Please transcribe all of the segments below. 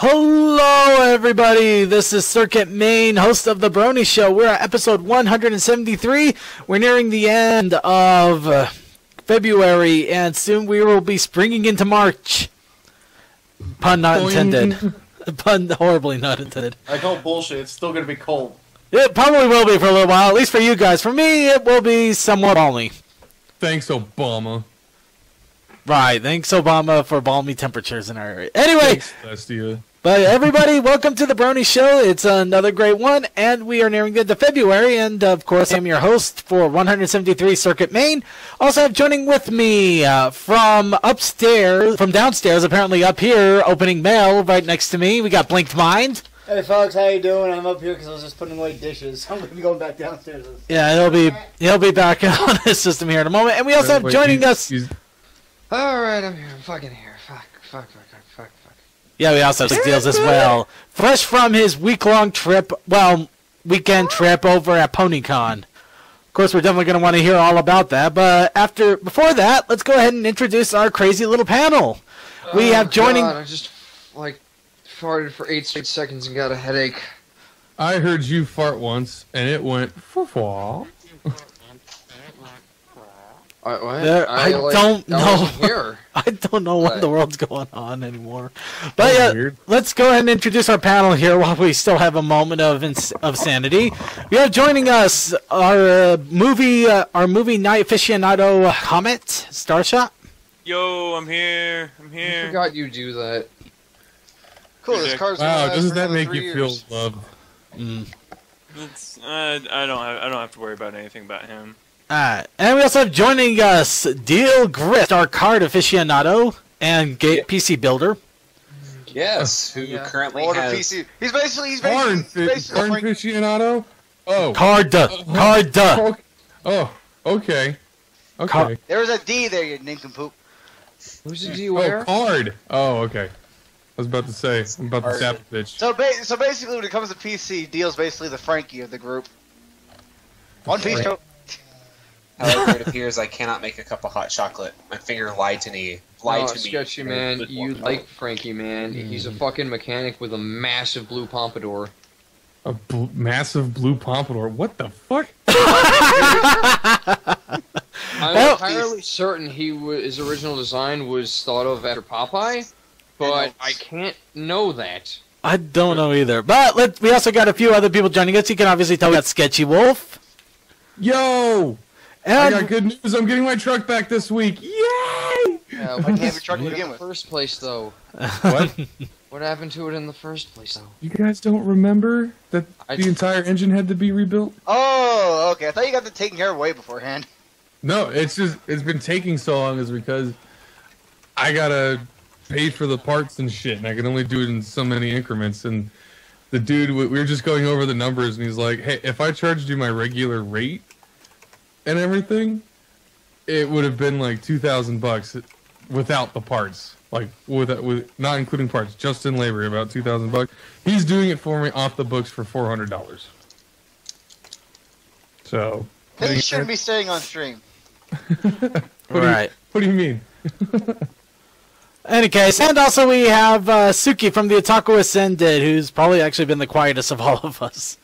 Hello, everybody. This is Circuit Mane, host of the Brony Show. We're at episode 173. We're nearing the end of February, and soon we will be springing into March. Pun not intended. Pun horribly not intended. I call bullshit. It's still going to be cold. It probably will be for a little while, at least for you guys. For me, it will be somewhat balmy. Thanks, Obama. Right. Thanks, Obama, for balmy temperatures in our area. Anyway. Thanks, but everybody, welcome to the Brony Show. It's another great one, and we are nearing the end of February. And of course, I'm your host for 173 Circuit Maine. Also, have joining with me from downstairs, apparently up here, opening mail right next to me. We got Blinked Mind. Hey, folks, how you doing? I'm up here because I was just putting away dishes. I'm gonna be going back downstairs. Yeah, he'll be back on his system here in a moment. And we also have joining us. All right, I'm here. I'm fucking here. Fuck. Yeah, we also have Slick Deals as well. Fresh from his week-long trip, well, weekend trip over at PonyCon. Of course, we're definitely going to want to hear all about that. But before that, let's go ahead and introduce our crazy little panel. We have joining. God, I just like farted for 8 straight seconds and got a headache. I heard you fart once, and it went. I don't know what the world's going on anymore. But yeah, let's go ahead and introduce our panel here while we still have a moment of sanity. We have joining us our movie night aficionado Comet Starshot. Yo, I'm here. I forgot you do that. Cool. This car's wow, doesn't that make you feel loved? Mm. It's, I don't have to worry about anything about him. Alright, and we also have joining us Deal Grist, our card aficionado and PC builder. Yes, who currently has PC. He's basically card aficionado. Oh, card. Oh, okay. There was a D there, you nincompoop. Who's the D where? Oh, card. Oh, okay. I was about to say, I'm about to zap the bitch. So basically, when it comes to PC, Deal's basically the Frankie of the group. One piece. However, it appears I cannot make a cup of hot chocolate. My finger lied to me. Sketchy man, you like Frankie, man. Mm. He's a fucking mechanic with a massive blue pompadour. A massive blue pompadour? What the fuck? I'm entirely certain his original design was thought of after Popeye, but I can't know that. I don't know either. But we also got a few other people joining us. You can obviously tell we got Sketchy Wolf. Yo! And I got good news. I'm getting my truck back this week. Yay! Yeah, we can't have a truck to begin with. First place, though. What? What happened to it in the first place, though? You guys don't remember that the entire engine had to be rebuilt? Oh, okay. I thought you got that taken care of way beforehand. No, it's been taking so long is because I gotta pay for the parts and shit, and I can only do it in so many increments. And the dude, we were just going over the numbers, and he's like, "Hey, if I charged you my regular rate." And everything, it would have been like $2,000 without the parts, like with not including parts, just in labor, about $2,000. He's doing it for me off the books for $400. So then you shouldn't be staying on stream. What do you mean? Any case, and also we have Suki from the Otaku Ascended, who's probably actually been the quietest of all of us.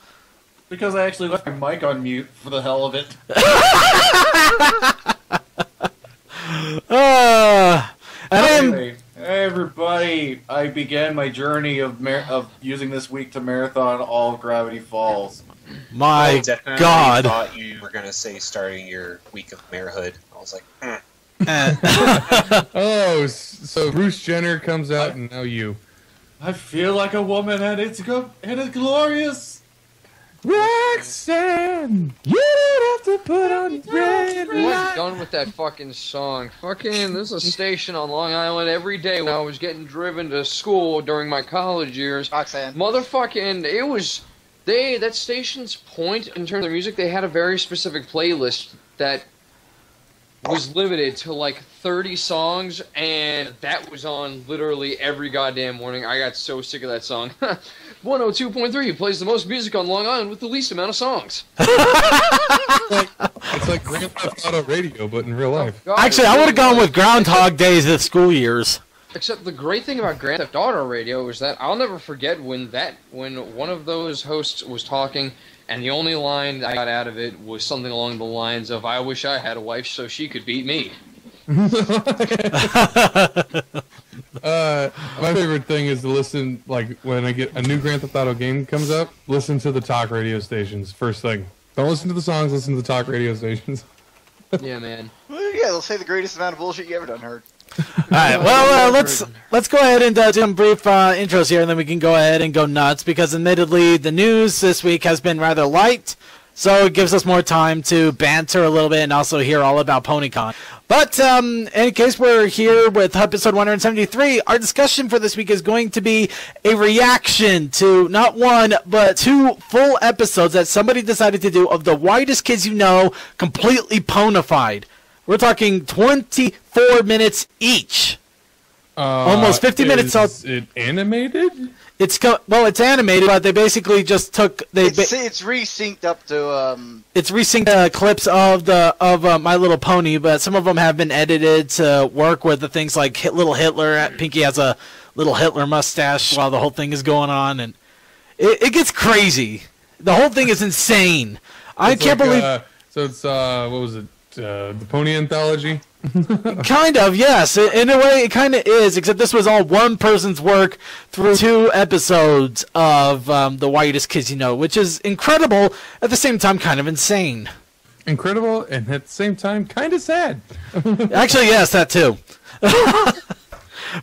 Because I actually left my mic on mute for the hell of it. Anyway, everybody, I began my journey of using this week to marathon all of Gravity Falls. My God! I thought you were gonna say starting your week of marehood. I was like, oh, so Bruce Jenner comes out and now you. I feel like a woman, and it's glorious. Roxanne, you don't have to put on red. I'm done with that fucking song. Fucking, there's a station on Long Island every day when I was getting driven to school during my college years. Roxanne. Motherfucking, it was, that station's point in terms of music, they had a very specific playlist that was limited to like 30 songs, and that was on literally every goddamn morning. I got so sick of that song. 102.3 plays the most music on Long Island with the least amount of songs. it's like Grand Theft Auto Radio, but in real life. Actually, I would have gone with Groundhog Days this school years. Except the great thing about Grand Theft Auto Radio is that I'll never forget when one of those hosts was talking, and the only line I got out of it was something along the lines of, "I wish I had a wife so she could beat me." My favorite thing is to listen, like, when I get a new Grand Theft Auto game comes up, listen to the talk radio stations first thing. Don't listen to the songs, listen to the talk radio stations. Yeah, man. Well, yeah, they'll say the greatest amount of bullshit you ever done heard. All right, well, let's go ahead and do some brief intros here, and then we can go ahead and go nuts, because admittedly the news this week has been rather light, so it gives us more time to banter a little bit and also hear all about PonyCon. But in case we're here with episode 173, our discussion for this week is going to be a reaction to not one, but two full episodes that somebody decided to do of the Whitest Kids You Know, completely ponified. We're talking 24 minutes each. Almost 50 minutes. Is it animated? Well, it's animated, but they basically just took... It's re-synced up to... It's re-synced clips of My Little Pony, but some of them have been edited to work with the things like Little Hitler. Pinky has a Little Hitler mustache while the whole thing is going on, and it gets crazy. The whole thing is insane. I can't believe... So it's, what was it? The Pony Anthology? Kind of, yes. In a way, it kind of is, except this was all one person's work through two episodes of The Whitest Kids You Know, which is incredible, at the same time kind of insane. Incredible, and at the same time kind of sad. Actually, yes, that too. But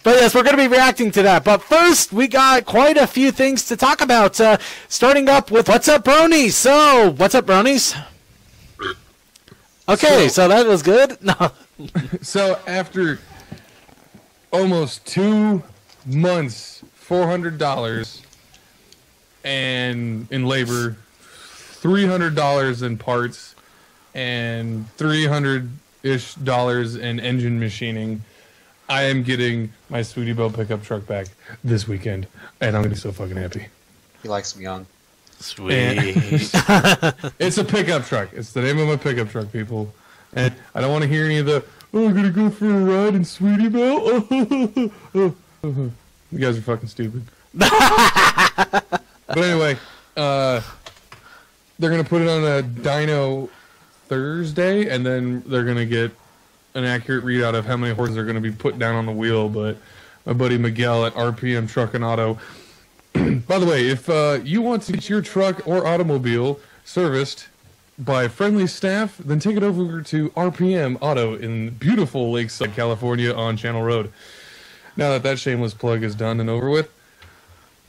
yes, we're going to be reacting to that. But first, we got quite a few things to talk about, starting up with What's Up, Bronies? So, what's up, Bronies? Okay, so that was good. No. So after almost 2 months, $400 and in labor, $300 in parts, and $300-ish in engine machining, I am getting my Sweetie Belle pickup truck back this weekend, and I'm gonna be so fucking happy. He likes me young. Sweet. It's a pickup truck. It's the name of my pickup truck, people. And I don't want to hear any of the, "Oh, I'm going to go for a ride in Sweetie Belle." You guys are fucking stupid. But anyway, they're going to put it on a dyno Thursday, and then they're going to get an accurate readout of how many horses are going to be put down on the wheel. But my buddy Miguel at RPM Truck and Auto... By the way, if you want to get your truck or automobile serviced by friendly staff, then take it over to RPM Auto in beautiful Lakeside, California on Channel Road. Now that that shameless plug is done and over with.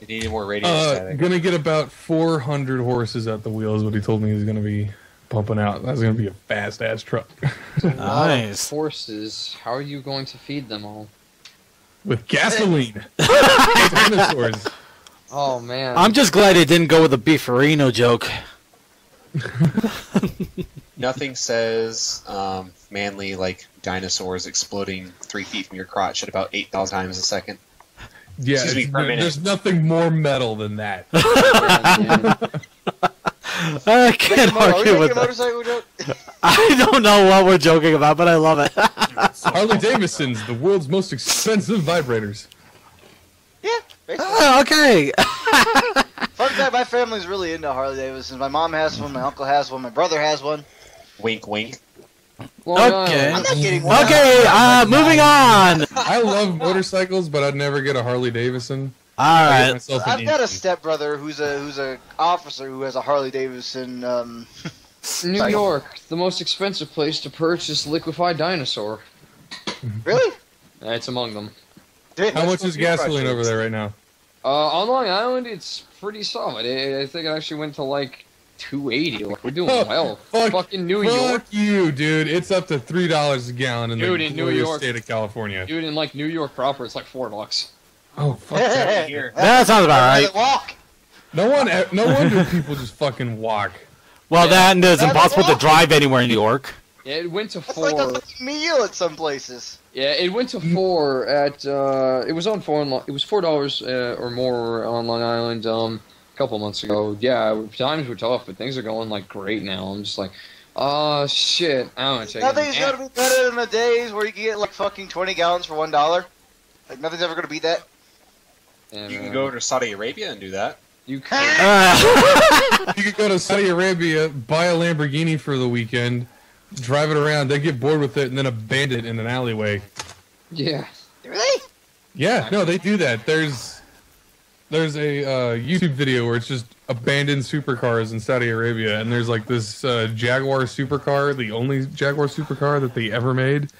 It needed more radio static. Going to get about 400 horses at the wheel is what he told me he's going to be pumping out. That's going to be a fast-ass truck. Nice. Horses, how are you going to feed them all? With gasoline. Dinosaurs. Oh, man. I'm just glad it didn't go with a Beefarino joke. Nothing says manly like dinosaurs exploding 3 feet from your crotch at about 8,000 times a second. Yeah, there's nothing more metal than that. I can't argue with that. I don't know what we're joking about, but I love it. Harley-Davidson's, the world's most expensive vibrators. Yeah. Oh, okay. Fun fact, my family's really into Harley-Davidsons. My mom has one, my uncle has one, my brother has one. Wink, wink. Well, okay. I'm not getting one. Okay, moving on. I love motorcycles, but I'd never get a Harley-Davidson. All right. I've got a stepbrother who's a officer who has a Harley-Davidson. New York, the most expensive place to purchase liquefied dinosaur. Really? It's among them. Dude, how much is gasoline over there right now? On Long Island, it's pretty solid. I think it actually went to like $2.80. Like, we're doing well. Fucking New York. Fuck you, dude. It's up to $3 a gallon in the state of California. Dude, in like New York proper, it's like $4. Oh, fuck that. That sounds about right. Walk. No wonder people just fucking walk. Well, yeah, that is impossible to drive anywhere in New York. Yeah, it went to $4. That's like a meal at some places. Yeah, it went to $4 at. It was on It was $4 or more on Long Island a couple months ago. Yeah, times were tough, but things are going like great now. I'm just like, oh shit, I don't want to check. Nothing's gonna be better than the days where you can get like fucking 20 gallons for $1. Like, nothing's ever going to beat that. Yeah, you can go over to Saudi Arabia and do that. You can. You can go to Saudi Arabia, buy a Lamborghini for the weekend, drive it around, they get bored with it, and then abandon it in an alleyway. Yeah. Do they? Yeah, no, they do that. There's a YouTube video where it's just abandoned supercars in Saudi Arabia, and there's like this Jaguar supercar, the only Jaguar supercar that they ever made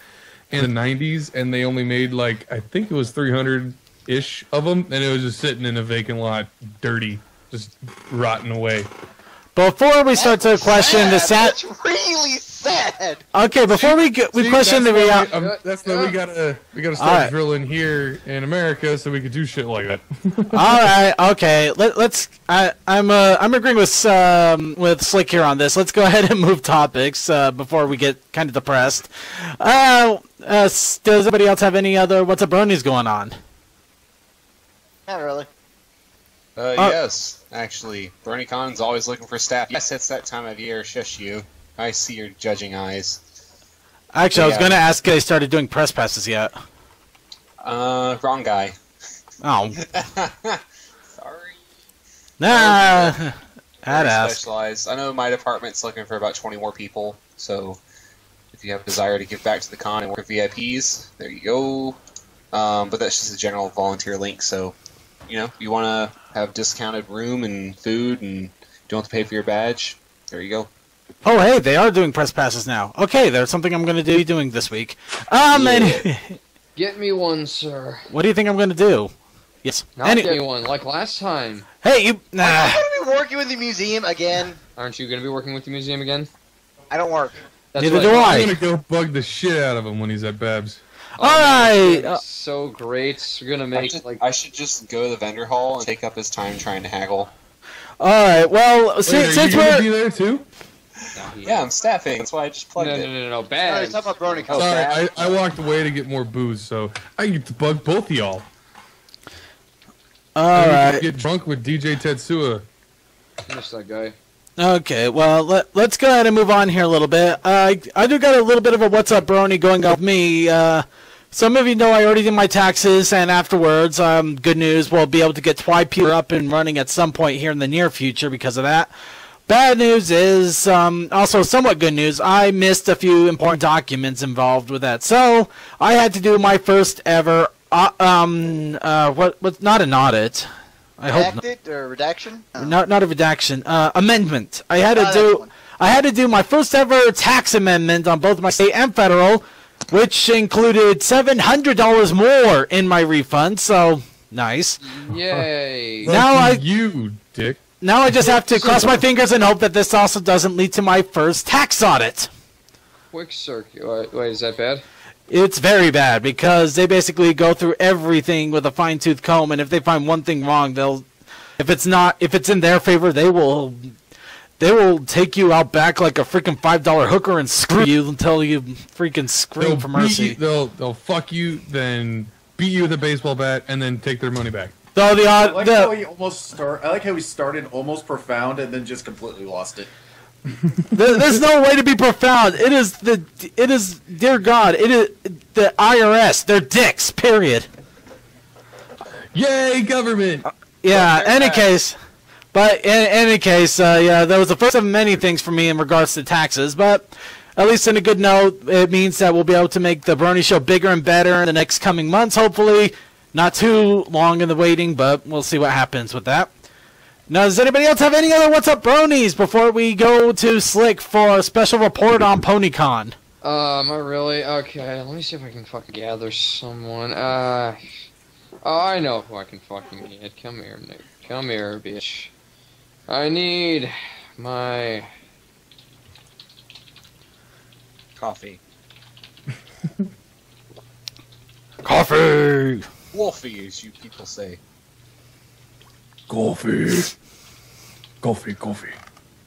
in the 90s, and they only made like, I think it was 300-ish of them, and it was just sitting in a vacant lot, dirty, just rotting away. Before we start to question the that's really sad. Okay, before we question the reality. That's why we gotta start drilling here in America so we could do shit like that. All right, okay. Let's. I'm agreeing with Slick here on this. Let's go ahead and move topics before we get kind of depressed. Does anybody else have any other what's up bronies going on? Not really. Yes, actually. BronyCon's always looking for staff. Yes, it's that time of year. Shush you. I see your judging eyes. Actually, I was going to ask if they started doing press passes yet. Wrong guy. Oh. Sorry. Nah. I'd ask. Specialized. I know my department's looking for about 20 more people, so if you have a desire to give back to the con and work with VIPs, there you go. But that's just a general volunteer link, so... You know, you want to have discounted room and food and don't have to pay for your badge. There you go. Oh, hey, they are doing press passes now. Okay, there's something I'm going to be doing this week. Get me one, sir. What do you think I'm going to do? Yes. Get me one, like last time. Hey, you... Nah. Are you going to be working with the museum again? Aren't you going to be working with the museum again? I don't work. Neither do I. I'm going to go bug the shit out of him when he's at Babs. Alright! So great. You're gonna make I should just go to the vendor hall and take up his time trying to haggle. Alright, well, since we're... Are you there too? Yeah, I'm staffing. That's why I just plugged it. No, bad. Sorry, I walked away to get more booze, so I get to bug both of y'all. Alright. Get drunk with DJ Tetsuya. Finish that guy. Okay, well, let's go ahead and move on here a little bit. I do got a little bit of a what's up brony going on with me. Some of you know I already did my taxes, and afterwards, good news, we'll be able to get TwiPeer up and running at some point here in the near future because of that. Bad news is, also somewhat good news, I missed a few important documents involved with that. So, I had to do my first ever, not an audit. Redacted or redaction? No. Not a redaction. Amendment. I had to do my first ever tax amendment on both my state and federal, which included $700 more in my refund. So nice. Yay! Now I just have to cross my fingers and hope that this also doesn't lead to my first tax audit. Quick circuit. Wait, is that bad? It's very bad because they basically go through everything with a fine-tooth comb, and if they find one thing wrong, if it's in their favor, they will take you out back like a freaking $5 hooker and screw you until you freaking scream for mercy. They'll fuck you, then beat you with a baseball bat, and then take their money back. So I like how we started almost profound and then just completely lost it. There's no way to be profound. It is dear God, it is the IRS. They're dicks, period. Yay, government. In any case, that was the first of many things for me in regards to taxes, but at least in a good note, it means that we'll be able to make the Brony Show bigger and better in the next coming months, hopefully. Not too long in the waiting, but we'll see what happens with that. Now, does anybody else have any other What's Up Bronies before we go to Slick for a special report on PonyCon? I really? Okay, let me see if I can fucking gather someone. I know who I can fucking get. Come here, Nick. Come here, bitch. I need my... coffee. Coffee! Wolfie, as you people say. Coffee. Coffee, coffee.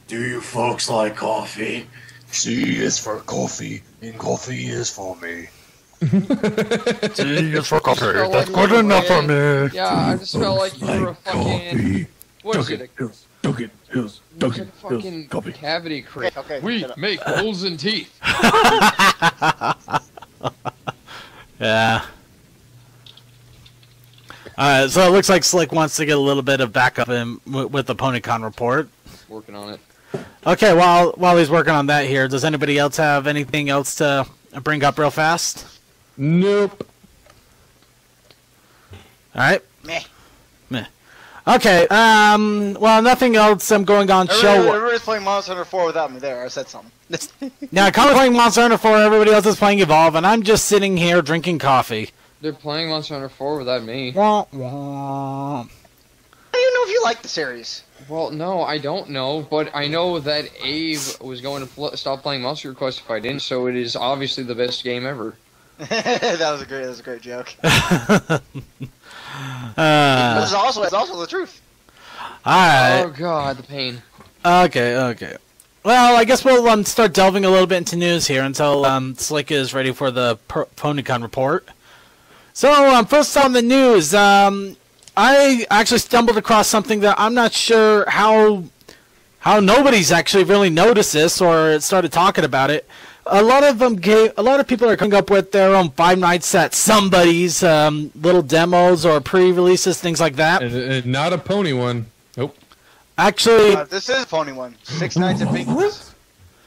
Do you folks like coffee? C is for coffee, and coffee is for me. C is for coffee. That's good enough for me. Yeah, I just felt like you were a fucking... What is it? Duncan Hills. Fucking coffee. Cavity creep. Okay, we make holes in teeth. Yeah. So it looks like Slick wants to get a little bit of backup in with the PonyCon report. Working on it. Okay, while he's working on that here, does anybody else have anything else to bring up real fast? Nope. All right. Meh. Meh. Okay. Well, nothing else. I'm going on show. Everybody's playing Monster Hunter 4 without me. There, I said something. Yeah, Connor's playing Monster Hunter 4. Everybody else is playing Evolve, and I'm just sitting here drinking coffee. They're playing Monster Hunter 4 without me. Wah, wah. I don't know if you like the series. Well, no, I don't know, but I know that Abe was going to stop playing Monster Quest if I didn't, so it is obviously the best game ever. that was a great joke. It's also the truth. Alright. Oh god, the pain. Okay. Well, I guess we'll start delving a little bit into news here until Slick is ready for the PonyCon report. So, first on the news, I actually stumbled across something that I'm not sure how nobody's actually really noticed this or started talking about it. A lot of people are coming up with their own Five Nights at Somebody's little demos or pre-releases, things like that. Not a pony one. Nope. Actually, this is a pony one. Six Nights at Pinkie's.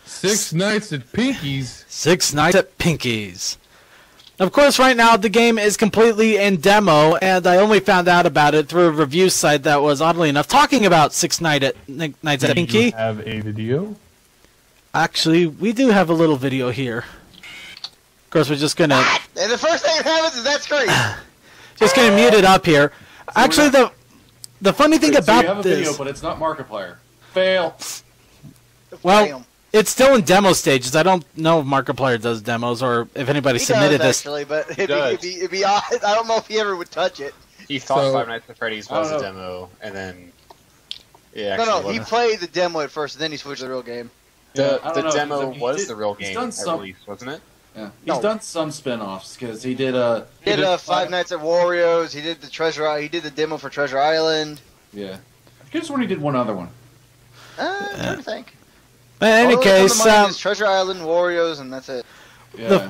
Six Nights at Pinkie's. Six Nights at Pinkie's. Of course, right now the game is completely in demo, and I only found out about it through a review site that was, oddly enough, talking about Six Nights at Pinkie. Do you have a video? Actually, we do have a little video here. Of course, we're just going to... And the first thing that happens is that screen! Just going to mute it up here. So actually, the funny thing about this... So we have a video, but it's not Markiplier. Fail! Well, it's still in demo stages. I don't know if Markiplier does demos or if anybody submitted this. He does, actually, but it'd be odd. I don't know if he ever would touch it. He thought Five Nights at Freddy's was a demo, and then... Yeah, no, he played the demo at first, and then he switched to the real game. The demo was the real game at release, wasn't it? Yeah. He's done some spin-offs, because he did a... He did Five Nights at Wario's, he did the Treasure... He did the demo for Treasure Island. Yeah. I just when he did one other one. I'm trying to think. But in any case... Treasure Island, Wario's, and that's it. Yeah.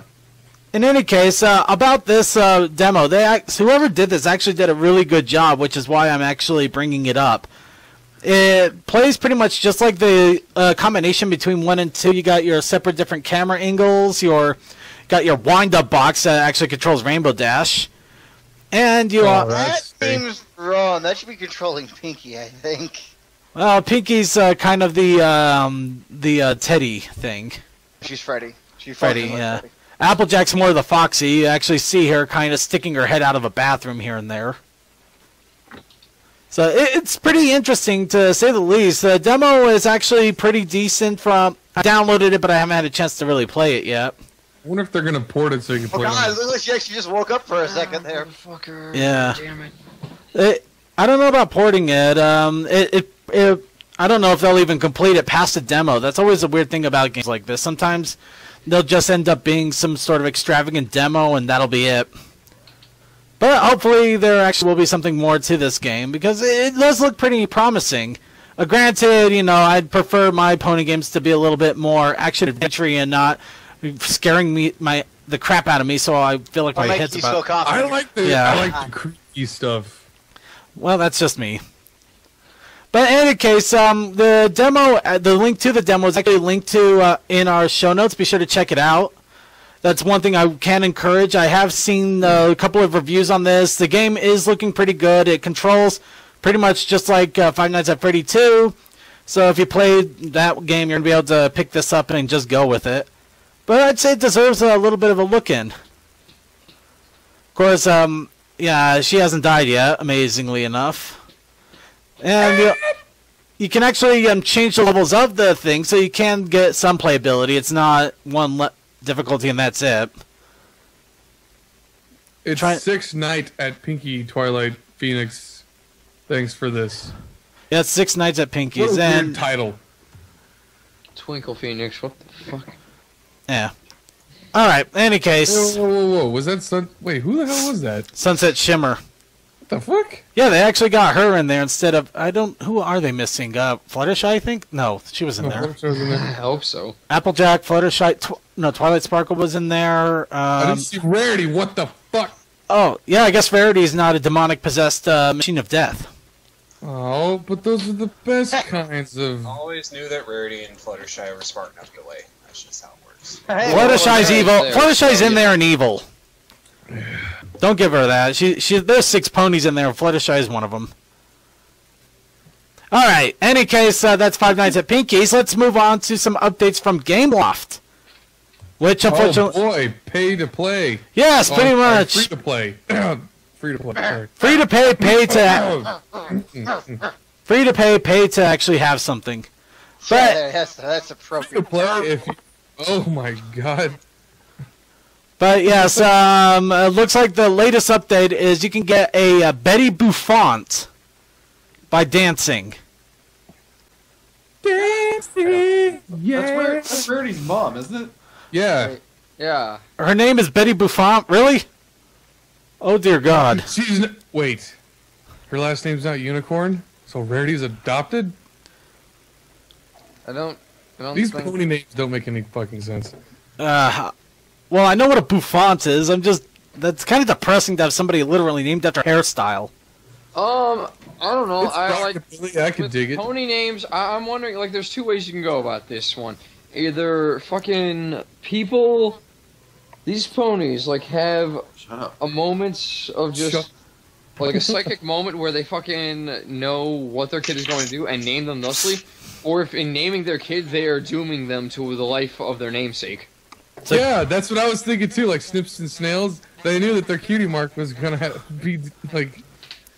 In any case, about this demo, whoever did this actually did a really good job, which is why I'm actually bringing it up. It plays pretty much just like the combination between 1 and 2. You got your separate different camera angles, you got your wind-up box that actually controls Rainbow Dash. And you seems wrong. That should be controlling Pinkie, I think. Well, Pinkie's kind of the Teddy thing. She's Freddy. She's Freddy, yeah. Freddy. Applejack's more of the Foxy. You actually see her kind of sticking her head out of a bathroom here and there. So it's pretty interesting, to say the least. The demo is actually pretty decent. I downloaded it, but I haven't had a chance to really play it yet. I wonder if they're going to port it so you can play it. Oh, God, it looks like she actually just woke up for a second there. Fucker. Yeah. Damn it. I don't know about porting it. I don't know if they'll even complete it past the demo. That's always a weird thing about games like this. Sometimes they'll just end up being some sort of extravagant demo, and that'll be it. But hopefully there actually will be something more to this game, because it does look pretty promising. Granted, you know, I'd prefer my pony games to be a little bit more action-adventure and not scaring the crap out of me, so I feel like my head's about... I like the creepy stuff. Well, that's just me. But in any case, the link to the demo is actually linked to in our show notes. Be sure to check it out. That's one thing I can encourage. I have seen a couple of reviews on this. The game is looking pretty good. It controls pretty much just like Five Nights at Freddy 2. So if you played that game, you're going to be able to pick this up and just go with it. But I'd say it deserves a little bit of a look in. Of course, yeah, she hasn't died yet, amazingly enough. And you can actually change the levels of the thing, so you can get some playability. It's not one difficulty, and that's it. It's Six Nights at Pinkie, Twilight Phoenix. Thanks for this. Yeah, it's Six Nights at Pinkie's. What a weird title. Twinkle Phoenix. What the fuck? Yeah. All right. In any case. Whoa! Was that Wait, who the hell was that? Sunset Shimmer. What the fuck? Yeah, they actually got her in there instead of Who are they missing? Fluttershy, I think. No, she was in there. I hope so. Applejack, Fluttershy. Twilight Sparkle was in there. I didn't see Rarity. What the fuck? Oh, yeah, I guess Rarity is not a demonic possessed machine of death. Oh, but those are the best kinds of... I always knew that Rarity and Fluttershy were smart enough to lay. That's just how it works. Hey, Fluttershy's evil. Fluttershy's in there and evil. Don't give her that. There's 6 ponies in there, and Fluttershy is one of them. All right. Any case, that's Five Nights at Pinkie's. Let's move on to some updates from GameLoft. Which, unfortunately... Oh, boy. Pay to play. Yes, pretty much. Free to play. Free to play. Sorry. Free to pay, pay to... Free to pay, pay to actually have something. But yeah, that's appropriate. Free to play if you... Oh, my God. But, yes, it looks like the latest update is you can get a Betty Bouffant by dancing. Dancing, yes. That's Rarity's mom, isn't it? Yeah. Yeah. Her name is Betty Bouffant? Really? Oh, dear God. She's wait. Her last name's not Unicorn? So Rarity's adopted? I don't These think... pony names don't make any fucking sense. Well, I know what a bouffant is. I'm just... That's kind of depressing to have somebody literally named after hairstyle. I don't know. I could dig it. Pony names, I'm wondering, like, there's 2 ways you can go about this one. Either fucking people... These ponies, like, have a moment of just... Like, a psychic moment where they fucking know what their kid is going to do and name them thusly. Or if in naming their kid, they are dooming them to the life of their namesake. So, yeah, that's what I was thinking, too. Like, Snips and Snails, they knew that their cutie mark was going to be, like,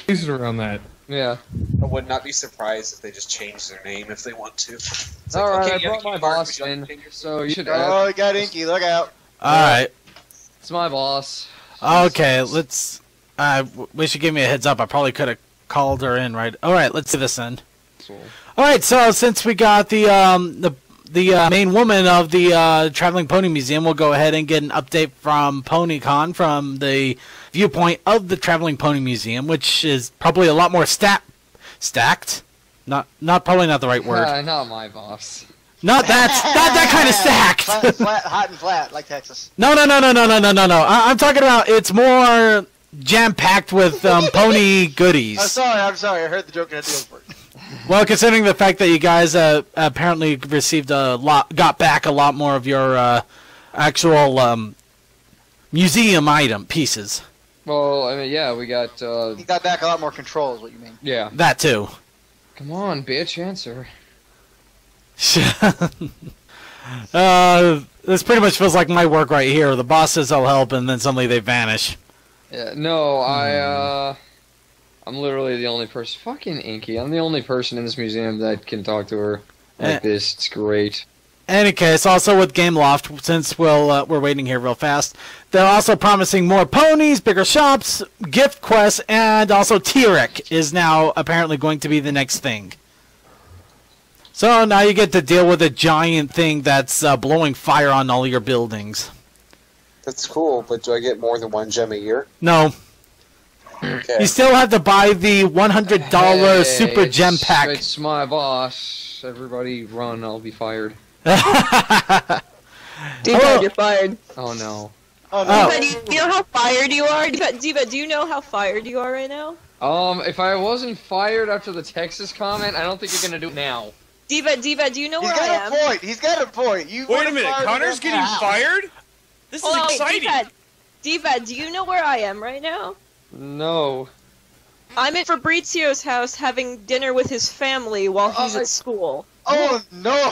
based around that. Yeah. I would not be surprised if they just change their name if they want to. It's all like, right, okay, I brought my boss in, so you should... Oh, I got Inky, look out. All right. It's my boss. Okay, let's... we should give me a heads up. I probably could have called her in, right? All right, let's do this then. Cool. All right, so since we got the main woman of the Traveling Pony Museum, we'll go ahead and get an update from PonyCon from the viewpoint of the Traveling Pony Museum, which is probably a lot more stacked. Not probably not the right word. Not my boss. Not that kind of stacked. Flat, hot and flat like Texas. No. I'm talking about it's more jam-packed with pony goodies. I'm sorry. I heard the joke and I didn't work. Well, considering the fact that you guys apparently received got back a lot more of your actual museum item pieces. Well, I mean, yeah, we got. You got back a lot more control, is what you mean? Yeah, that too. Come on, bitch, answer. This pretty much feels like my work right here. The boss says I'll help, and then suddenly they vanish. Yeah, no, I'm literally the only person. Fucking Inky. I'm the only person in this museum that can talk to her like this. It's great. Any case, also with GameLoft, since we're waiting here real fast, they're also promising more ponies, bigger shops, gift quests, and also T-Rex is now apparently going to be the next thing. So now you get to deal with a giant thing that's blowing fire on all your buildings. That's cool, but do I get more than 1 gem a year? No. Okay. You still have to buy the $100 Super Gem Pack. It's my boss. Everybody run, I'll be fired. D-Bud, you're fired. Oh, no. Oh, no. D-Bud, do you know how fired you are? D-Bud, do you know how fired you are right now? If I wasn't fired after the Texas comment, I don't think you're going to do it now. D-Bud, do you know where I am? He's got a point. He's got a point. Wait a minute. Connor's getting fired? This is exciting. D-Bud, do you know where I am right now? No. I'm at Fabrizio's house having dinner with his family while he's at school. Oh, no!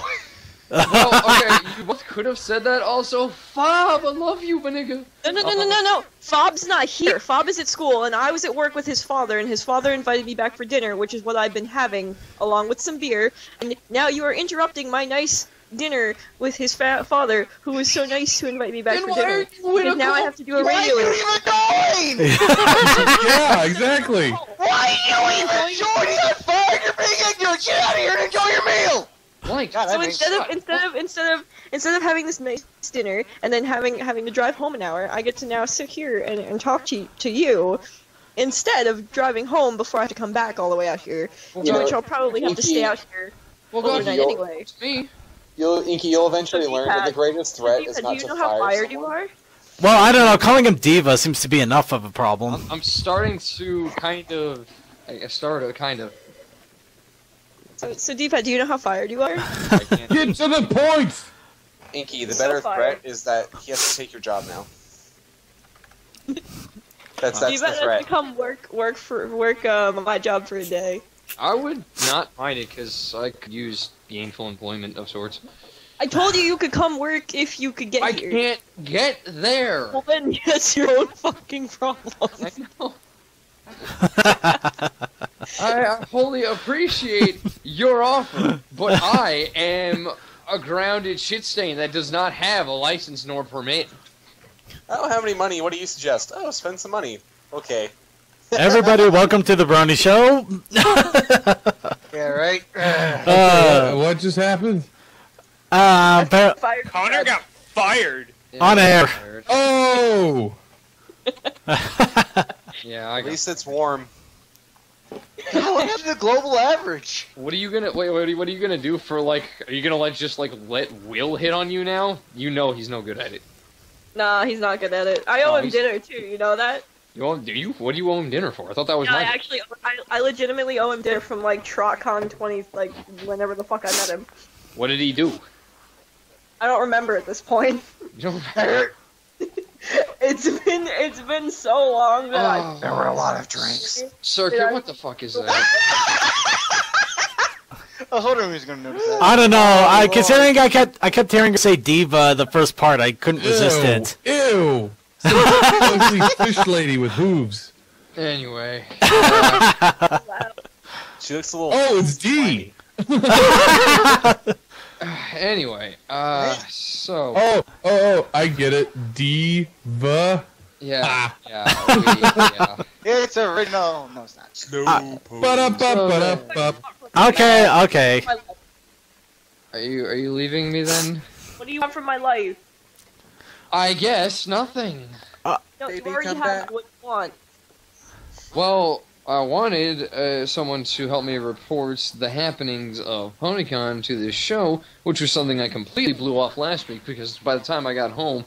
Well, okay, you both could have said that also. Fob, I love you, my nigga. No. Fob's not here. Fob is at school, and I was at work with his father, and his father invited me back for dinner, which is what I've been having, along with some beer. And now you are interrupting my nice dinner with his father, who was so nice to invite me back for dinner. And now I have to do a radio interview. Why are you even going? Yeah, exactly. Why are you even joining that fire? You're being ignorant. Get out of here and enjoy your meal. Like, God, so instead of having this nice dinner and then having to drive home an hour, I get to now sit here and talk to you. Instead of driving home before I have to come back all the way out here, which I'll probably have to stay out here overnight anyway. Inky, you'll eventually learn that the greatest threat is not to fire someone. Do you know how fired you are? Well, I don't know. Calling him diva seems to be enough of a problem. I'm starting to kind of... I started kind of... So Deepak, do you know how fired you are? I can't. Get to the point! Inky, the better threat is that he has to take your job now. That's the threat. Come work my job for a day. I would not mind it, because I could use gainful employment of sorts. I told you you could come work if you could get here. I can't get there! Well then, that's your own fucking problem. I know. I wholly appreciate your offer, but I am a grounded shit stain that does not have a license nor permit. I don't have any money. What do you suggest? Oh, spend some money. Okay. Everybody, welcome to the Brony Show. Yeah, right? What just happened? Connor got fired. Yeah, on air. Fired. Oh! Yeah, at least it's warm. What happened to the global average? What are you gonna what are you gonna do for are you gonna let Will hit on you now? You know he's no good at it. Nah, he's not good at it. I owe him dinner too, you know that? You owe him, do you? What do you owe him dinner for? I thought that was my dinner. Actually I legitimately owe him dinner from like TrotCon 20 whenever the fuck I met him. What did he do? I don't remember at this point. You don't remember? It's been so long that there were a lot of drinks. Circuit, what the fuck is that? I wonder who's gonna notice that. I don't know. Considering I kept hearing her say diva the first part, I couldn't resist it. Ew. Ugly fish lady with hooves. Anyway. She looks a little. Oh, it's D. Anyway, so... Oh, I get it. Diva. Yeah, It's original. No, it's not. Okay. Are you leaving me then? What do you want from my life? I guess nothing. No, you already have what you want. Well... I wanted someone to help me report the happenings of PonyCon to this show, which was something I completely blew off last week, because by the time I got home,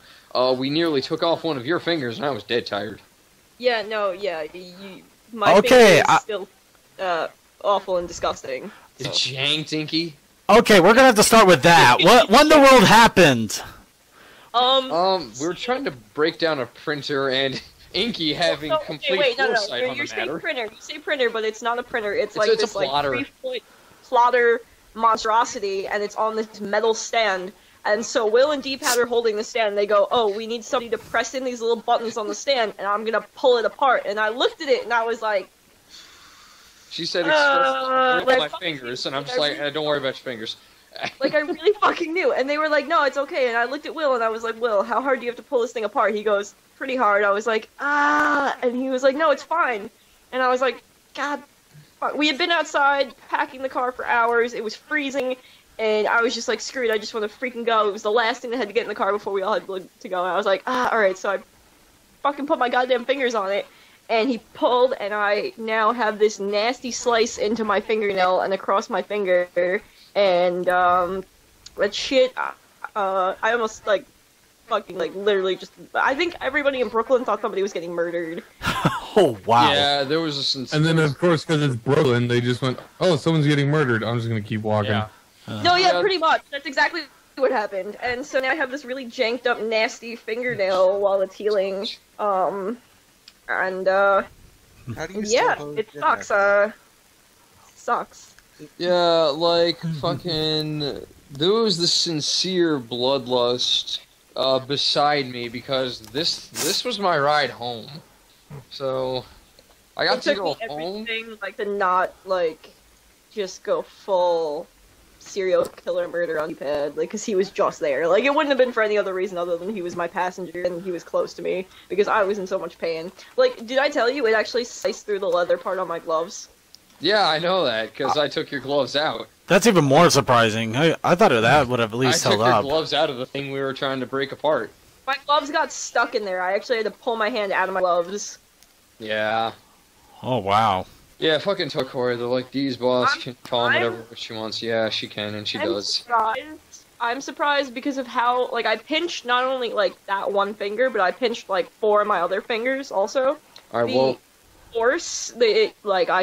we nearly took off one of your fingers, and I was dead tired. Yeah, no, yeah. My finger is still awful and disgusting. So. Jank, Dinky. Okay, we're going to have to start with that. What in the world happened? We were trying to break down a printer, and... Inky having complete foresight on the matter. Printer. You say printer, but it's not a printer. It's like this like 3-foot plotter monstrosity, and it's on this metal stand. And so Will and D-Pad are holding the stand, and they go, oh, we need somebody to press in these little buttons on the stand, and I'm going to pull it apart. And I looked at it, and I was like... She said, my fingers, and I'm just like, don't worry about your fingers. Like, I really fucking knew. And they were like, no, it's okay. And I looked at Will, and I was like, Will, how hard do you have to pull this thing apart? He goes... pretty hard. I was like, ah, and he was like, no, it's fine. And I was like, God, fuck. We had been outside packing the car for hours. It was freezing, and I was just like, screw it. I just want to freaking go. It was the last thing that had to get in the car before we all had to go. And I was like, ah, all right. So I fucking put my goddamn fingers on it, and he pulled, and I now have this nasty slice into my fingernail and across my finger, and that shit. I almost like. Fucking like literally just I think everybody in Brooklyn thought somebody was getting murdered. Oh wow. Yeah, there was a sense. And then of course because it's Brooklyn, they just went, oh, someone's getting murdered, I'm just gonna keep walking. Yeah. Pretty much. That's exactly what happened. And so now I have this really janked up nasty fingernail while it's healing. It sucks, it sucks. Yeah, like fucking there was the sincere bloodlust beside me because this was my ride home, so I got to go home. Like to not like just go full serial killer murder on D-Pad, like because he was just there. Like it wouldn't have been for any other reason other than he was my passenger and he was close to me because I was in so much pain. Like did I tell you it actually sliced through the leather part on my gloves? Yeah, I know that because I took your gloves out. That's even more surprising. I thought that would have at least held up. I took your gloves out of the thing we were trying to break apart. My gloves got stuck in there. I actually had to pull my hand out of my gloves. Yeah. Oh, wow. Yeah, fucking took Corey. They're like, these boss can call him whatever she wants. Yeah, she can, and she does. I'm surprised because of how, like, I pinched not only, like, that one finger, but I pinched, like, four of my other fingers also. I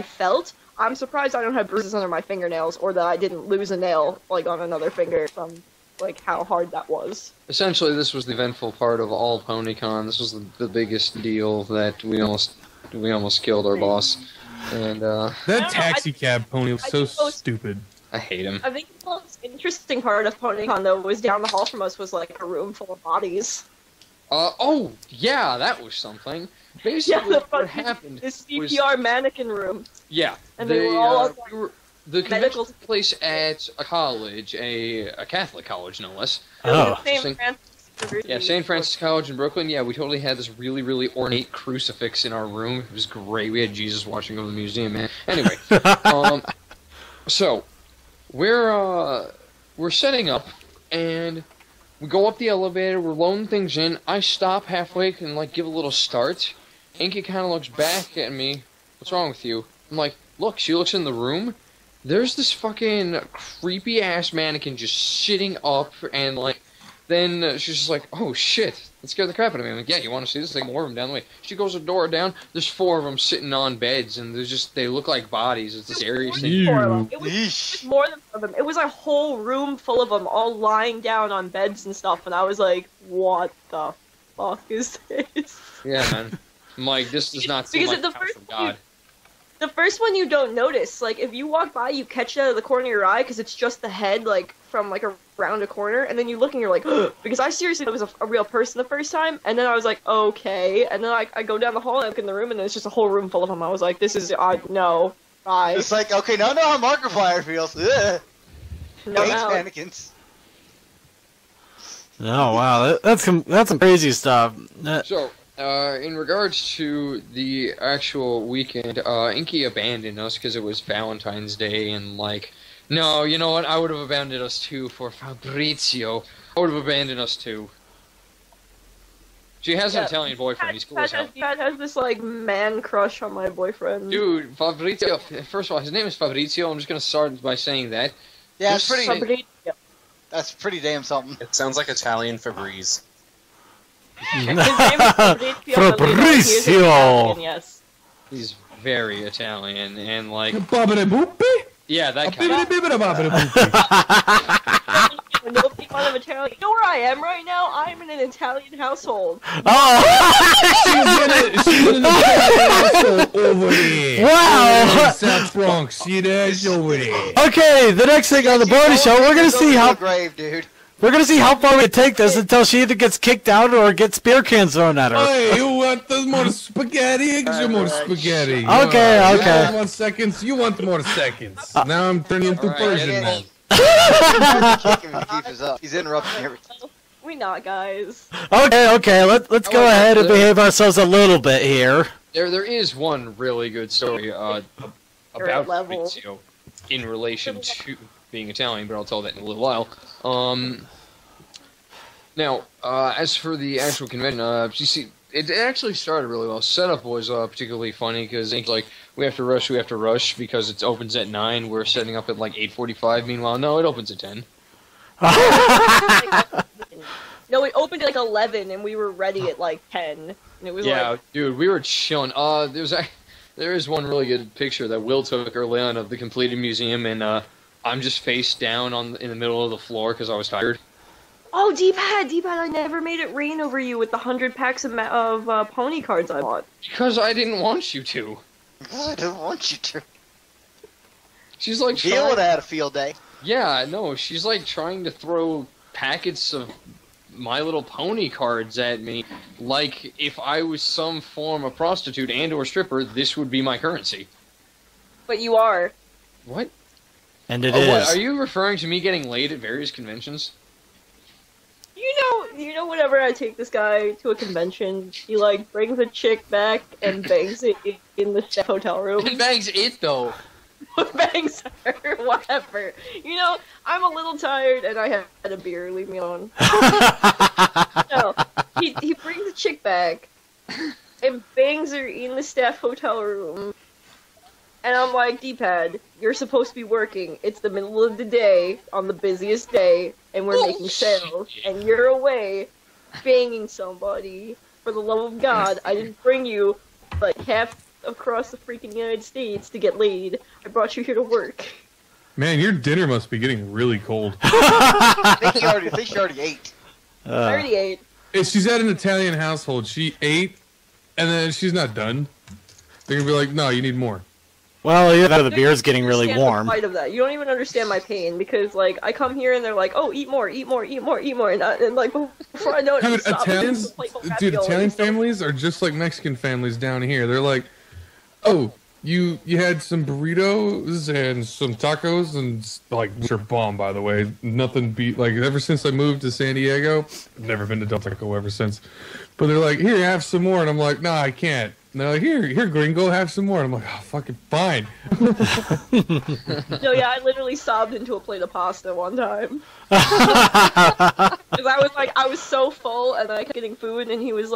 felt. I'm surprised I don't have bruises under my fingernails, or that I didn't lose a nail, like, on another finger from, like, how hard that was. Essentially, this was the eventful part of all PonyCon. This was the biggest deal that we almost killed our boss. And, that taxi cab pony was so stupid. I hate him. I think the most interesting part of PonyCon, though, was down the hall from us was, like, a room full of bodies. Oh, yeah, that was something. Basically, yeah, what happened was... the CPR mannequin room. Yeah. And they were all... the medical place at a college, a Catholic college, no less. Oh. St. Francis College in Brooklyn. Yeah, we totally had this really, really ornate crucifix in our room. It was great. We had Jesus watching over the museum, man. Anyway, so... We're setting up, and we go up the elevator, we're loading things in, I stop halfway and, like, give a little start. Inky kind of looks back at me, what's wrong with you? I'm like, look, she looks in the room, there's this fucking creepy-ass mannequin just sitting up, and, like, then she's just like, oh, shit, that scared the crap out of me. I'm like, yeah, you want to see this thing? More of them down the way. She goes the door down, there's four of them sitting on beds, and they look like bodies. It's this eerie scene. It was more than four of them. It was a whole room full of them, all lying down on beds and stuff, and I was like, what the fuck is this? Yeah, man. I'm like, this does not seem like the house of God. The first one you don't notice, like, if you walk by, you catch it out of the corner of your eye, because it's just the head, like, from, like, around a corner, and then you look and you're like, ugh! Because I seriously thought it was a real person the first time, and then I was like, okay, and then I go down the hall and I look in the room, and then it's just a whole room full of them. I was like, this is, no, bye. It's like, okay, now I know how Markiplier feels. Ugh. No, mannequins. Oh, wow, that's some crazy stuff. So... in regards to the actual weekend, Inky abandoned us because it was Valentine's Day, and like, no, you know what, I would have abandoned us too for Fabrizio. I would have abandoned us too. She has an Italian boyfriend, he's cool as hell. Pat has this, like, man crush on my boyfriend. Dude, Fabrizio, first of all, his name is Fabrizio, I'm just gonna start by saying that. Yeah, that's pretty damn something. It sounds like Italian Febreze. His name is Fabrizio. Fabrizio. Yes, he's very Italian and like. Yeah, that kind of. Nobody of Italian. You know where I am right now? I'm in an Italian household. Oh! She's in an Italian household over there. Wow! South Bronx, see that over there. Okay, the next thing on the Brony Show, we're gonna see how. Grave, dude. We're gonna see how far we take this until she either gets kicked out or gets beer cans thrown at her. Hey, you want more spaghetti? I get you more spaghetti. Okay, right. Okay. You want more seconds? You want more seconds. Now I'm turning into Persian mode. He's interrupting everything. We not, guys. Okay. Let's go ahead and behave ourselves a little bit here. There is one really good story about Fabrizio in relation to being Italian, but I'll tell that in a little while. Now, as for the actual convention, you see, it actually started really well. Setup was particularly funny because it's like, we have to rush because it opens at 9. We're setting up at like 8:45. Meanwhile, no, it opens at 10. No, it opened at like 11, and we were ready at like 10. And it was dude, we were chilling. There is one really good picture that Will took early on of the completed museum, and I'm just face down in the middle of the floor because I was tired. Oh, D-pad, I never made it rain over you with the 100 packs of pony cards I bought. Because I didn't want you to. I didn't want you to. She's like Jill would have had a field day. Yeah, no, she's like trying to throw packets of My Little Pony cards at me. Like, if I was some form of prostitute and or stripper, this would be my currency. But you are. What? And it is. What, are you referring to me getting laid at various conventions? You know, whenever I take this guy to a convention, he, like, brings a chick back and bangs it in the hotel room. And bangs it, though. Bangs her, whatever. You know, I'm a little tired and I had a beer, leave me alone. No, he brings a chick back and bangs her in the staff hotel room. And I'm like, D-pad, you're supposed to be working. It's the middle of the day, on the busiest day. and we're making sales, and you're away banging somebody. For the love of God, I didn't bring you like half across the freaking United States to get laid. I brought you here to work. Man, your dinner must be getting really cold. I think she already ate. I already ate. She's at an Italian household. She ate, and then she's not done. They're going to be like, no, you need more. Well, yeah, the beer's getting really warm. The fight of that. You don't even understand my pain, because, like, I come here and they're like, oh, eat more, eat more, eat more, eat more, and like, before I know it, dude, Italian families are just like Mexican families down here. They're like, oh, you had some burritos and some tacos, and, like, which are bomb, by the way. Nothing beat, like, ever since I moved to San Diego, I've never been to Del Taco ever since. But they're like, here, have some more, and I'm like, nah, I can't. And they're like, here, gringo, have some more. And I'm like, oh, fucking fine. No, yeah, I literally sobbed into a plate of pasta one time. Because I was so full, and I kept getting food, and I was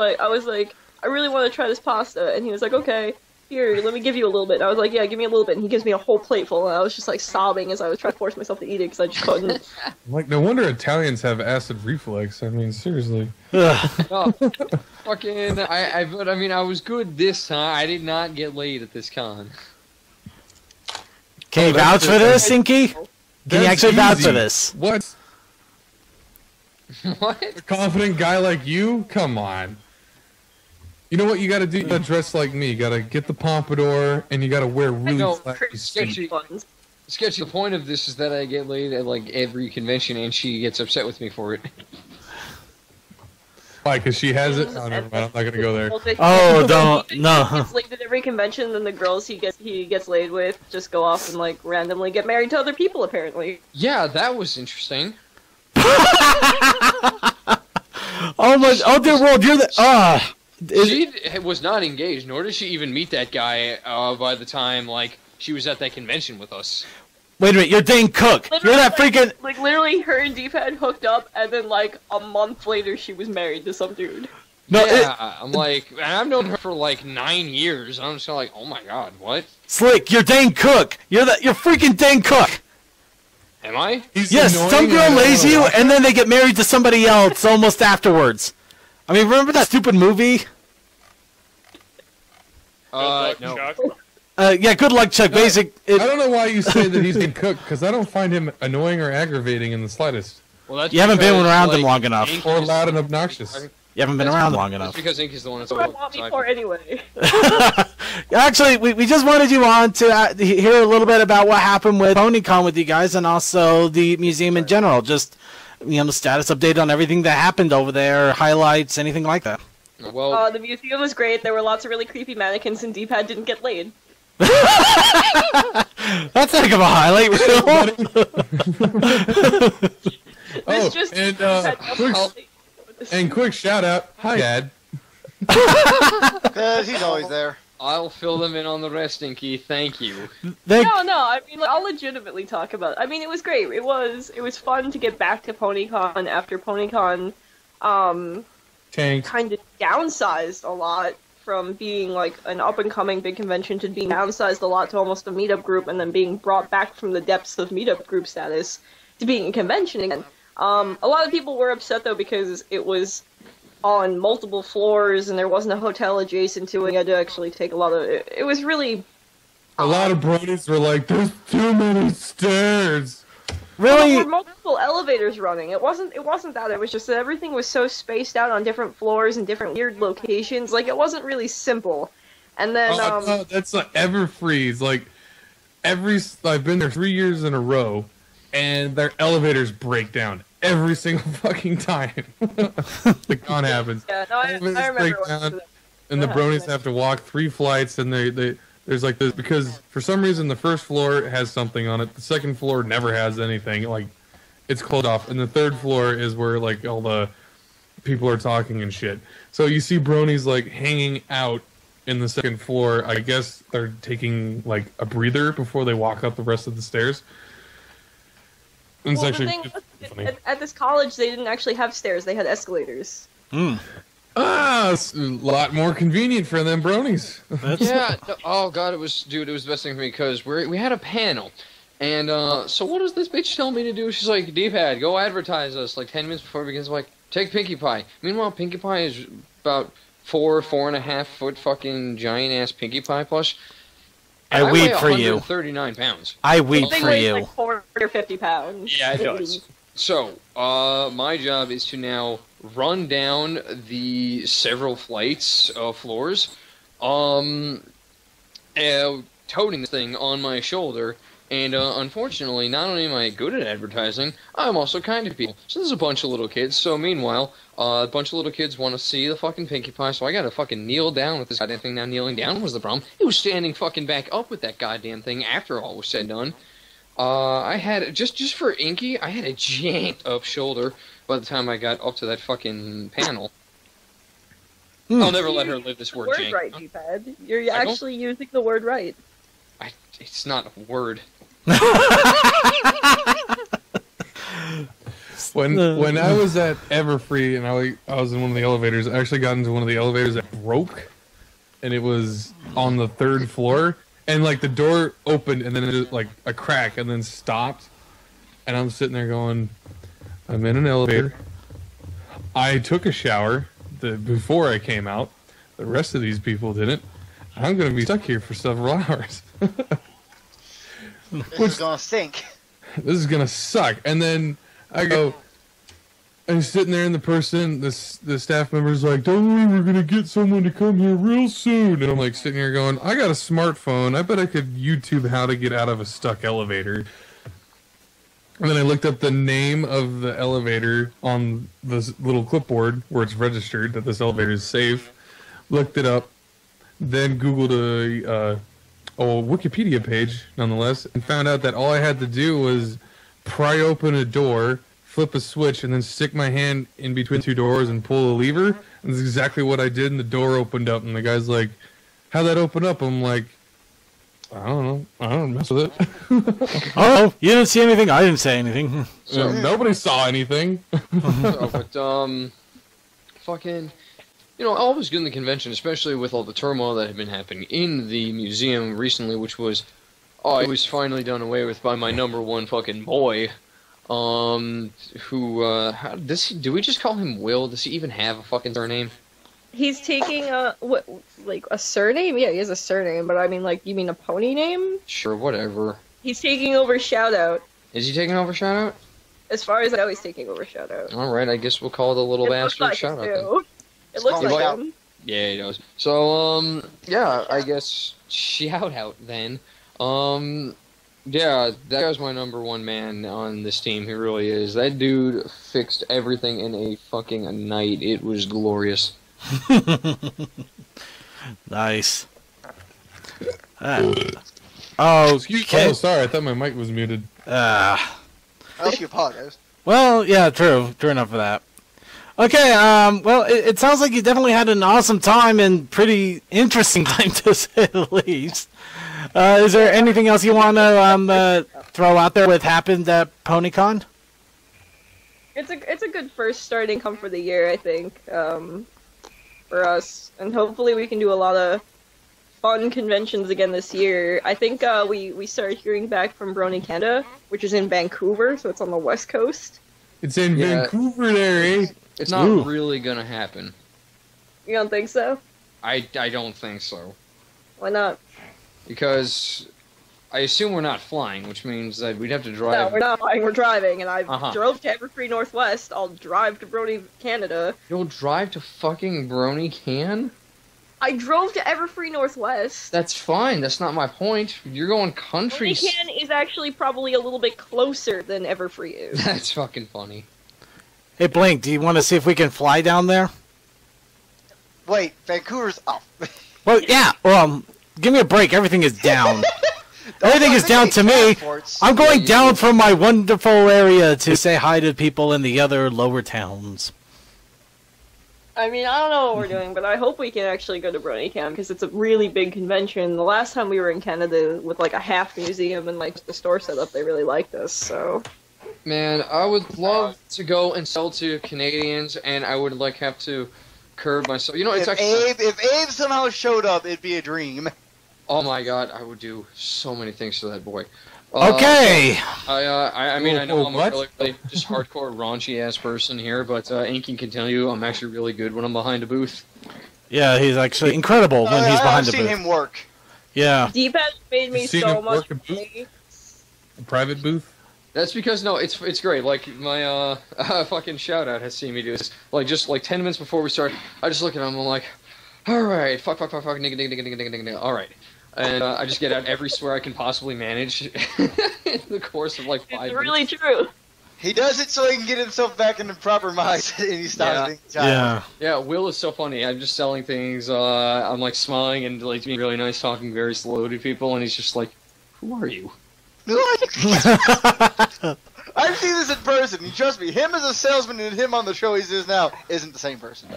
like, I really want to try this pasta. And he was like, okay, here, let me give you a little bit. And I was like, yeah, give me a little bit. And he gives me a whole plate full, and I was just, like, sobbing as I was trying to force myself to eat it, because I just couldn't. Like, no wonder Italians have acid reflux. I mean, seriously. Oh, fucking, I mean, I was good this time. I did not get laid at this con. Can you vouch for this, Inky? Can you actually vouch for this? What? What? A confident guy like you? Come on. You know what you gotta do? You gotta dress like me. You gotta get the pompadour, and you gotta wear really sketchy buttons. Sketchy. The point of this is that I get laid at, like, every convention, and she gets upset with me for it. Why? Because she has it? Oh, never mind. I'm not going to go there. Oh, don't. No. He gets laid at every convention, then the girls he gets laid with just go off and, like, randomly get married to other people, apparently. Yeah, that was interesting. Oh, my. Oh, dear world, you're the. She was not engaged, nor did she even meet that guy by the time, like, she was at that convention with us. Wait a minute, you're Dane Cook! Literally, you're that freaking... Like, literally, her and D-Pad hooked up, and then, like, a month later, she was married to some dude. No, yeah, I'm like... And I've known her for, like, 9 years, and I'm just like, oh my god, what? Slick, you're Dane Cook! You're freaking Dane Cook! Am I? Yes, some girl lays you, and then they get married to somebody else almost afterwards. I mean, remember that stupid movie? No. Yeah, good luck, Chuck. I don't know why you say that he's a cook, because I don't find him annoying or aggravating in the slightest. Well, that's you haven't been around him long enough. Or loud and obnoxious. You haven't been around long enough. Because Ink is the one that's what I want me for anyway. Actually, we just wanted you on to hear a little bit about what happened with PonyCon with you guys, and also the museum in general. Just, you know, the status update on everything that happened over there, highlights, anything like that. Well, the museum was great. There were lots of really creepy mannequins, and D-Pad didn't get laid. That's a heck of a highlight reel. Oh, just quick shout out, hi Dad. He's always there. I'll fill them in on the rest, Inky. Thank you. No, I mean, like, I'll legitimately talk about it. I mean, it was great. It was fun to get back to PonyCon after PonyCon, kind of downsized a lot. From being, like, an up-and-coming big convention to being downsized a lot to almost a meetup group, and then being brought back from the depths of meetup group status to being a convention again. A lot of people were upset, though, because it was on multiple floors, and there wasn't a hotel adjacent to it. You had to actually take a lot of... It was really... A lot of bronies were like, there's too many stairs! Really? There were multiple elevators running. It wasn't that. It was just that everything was so spaced out on different floors and different weird locations. Like, it wasn't really simple. And then, that's like Everfreeze. Like, I've been there 3 years in a row, and their elevators break down every single fucking time. The con happens. Yeah, no, I remember. And the bronies have to walk 3 flights, and they there's like this, because for some reason the first floor has something on it, the second floor never has anything, like, it's closed off, and the third floor is where, like, all the people are talking and shit. So you see bronies, like, hanging out in the second floor. I guess they're taking, like, a breather before they walk up the rest of the stairs. And well, the thing at this college, they didn't actually have stairs, they had escalators. Mm. Ah, it's a lot more convenient for them bronies. Yeah, oh god, it was the best thing for me, because we had a panel, And so what does this bitch tell me to do? She's like, D-pad, go advertise us. Like 10 minutes before it begins, I'm like, take Pinkie Pie. Meanwhile, Pinkie Pie is about 4.5 foot fucking giant ass Pinkie Pie plush. I weep for you. 139 pounds. I weep for you. Like 450 pounds. Yeah, it does. So, my job is to now run down the several flights floors, toting this thing on my shoulder. And unfortunately, not only am I good at advertising, I'm also kind to people. So there's a bunch of little kids. So meanwhile, a bunch of little kids want to see the fucking Pinkie Pie. So I gotta fucking kneel down with this goddamn thing. Now kneeling down was the problem. It was standing fucking back up with that goddamn thing after all was said and done. I had just for Inky, I had a janked up shoulder by the time I got up to that fucking panel. I'll never let her live this word. Word jank. Right, G-Pad. You're actually using the word right. It's not a word. when I was at Everfree and I was in one of the elevators, I actually got into one of the elevators that broke, and it was on the third floor, and like the door opened and then it was like a crack and then stopped, and I'm sitting there going, I'm in an elevator. I took a shower before I came out. The rest of these people didn't. I'm going to be stuck here for several hours. This is going to stink. This is going to suck. And then I go, I'm sitting there, and the staff member's like, don't worry, we're going to get someone to come here real soon. And I'm like sitting here going, I got a smartphone. I bet I could YouTube how to get out of a stuck elevator. And then I looked up the name of the elevator on this little clipboard where it's registered that this elevator is safe. Looked it up. Then Googled a Wikipedia page, nonetheless, and found out that all I had to do was pry open a door, flip a switch, and then stick my hand in between two doors and pull a lever. And that's exactly what I did, and the door opened up, and the guy's like, how'd that open up? I'm like, I don't know. I don't mess with it. Oh, you didn't see anything? I didn't say anything. So, nobody saw anything. Fucking... You know, I was good in the convention, especially with all the turmoil that had been happening in the museum recently, which was, oh, it was finally done away with by my #1 fucking boy, who, do we just call him Will? Does he even have a fucking surname? He's taking a, what, like, a surname? Yeah, he has a surname, but I mean, like, you mean a pony name? Sure, whatever. He's taking over Shoutout. Is he taking over Shoutout? As far as I know, he's taking over Shoutout. Alright, I guess we'll call the little bastard Shoutout then. It looks like him. Yeah, he does. So, yeah, I guess shout out then. Yeah, that guy's my #1 man on this team. He really is. That dude fixed everything in a fucking night. It was glorious. Nice. Oh, excuse me. Oh, sorry. I thought my mic was muted. I hope you apologize. Well, yeah, true. True enough for that. Okay, well, it sounds like you definitely had an awesome time and pretty interesting time, to say the least. Is there anything else you want to throw out there what happened at PonyCon? It's a good first starting come for the year, I think, for us. And hopefully we can do a lot of fun conventions again this year. I think we started hearing back from Brony Canada, which is in Vancouver, so it's on the West Coast. It's in Vancouver there, eh? It's not really gonna happen. You don't think so? I don't think so. Why not? Because I assume we're not flying, which means that we'd have to drive. No, we're not flying. We're driving, and I drove to Everfree Northwest. I'll drive to Brony, Canada. You'll drive to fucking Brony, Can? I drove to Everfree Northwest. That's fine. That's not my point. You're going country. Brony, Can is actually probably a little bit closer than Everfree is. That's fucking funny. Hey, Blink, do you want to see if we can fly down there? Wait, Vancouver's up. Well, yeah, give me a break. Everything is down. Everything is down to me. I'm going down from my wonderful area to say hi to people in the other lower towns. I mean, I don't know what we're doing, but I hope we can actually go to BronyCon, because it's a really big convention. The last time we were in Canada with, like, a half museum and, like, the store set up, they really liked us, so... Man, I would love to go and sell to Canadians, and I would like have to curb myself. You know, it's actually if Abe somehow showed up, it'd be a dream. Oh my God, I would do so many things to that boy. Okay. I mean, I know I'm a really just hardcore raunchy ass person here, but Inky can tell you I'm actually really good when I'm behind a booth. Yeah, he's actually incredible when he's behind a booth. I've seen him work. Yeah. Deep has made me so much money. A private booth? That's because, no, it's great. Like, my fucking shout-out has seen me do this. Like, just, like, 10 minutes before we start, I just look at him, I'm like, alright, fuck, nigga, nigga, nigga, nigga, nigga, nigga, alright. And I just get out every swear I can possibly manage in the course of, like, 5 minutes. It's really true. He does it so he can get himself back in the proper mindset, and he stops being a child. Yeah, Will is so funny. I'm just selling things, I'm, like, smiling and, like, being really nice, talking very slow to people, and he's just like, who are you? I've seen this in person. Trust me, him as a salesman and him on the show he's is now isn't the same person.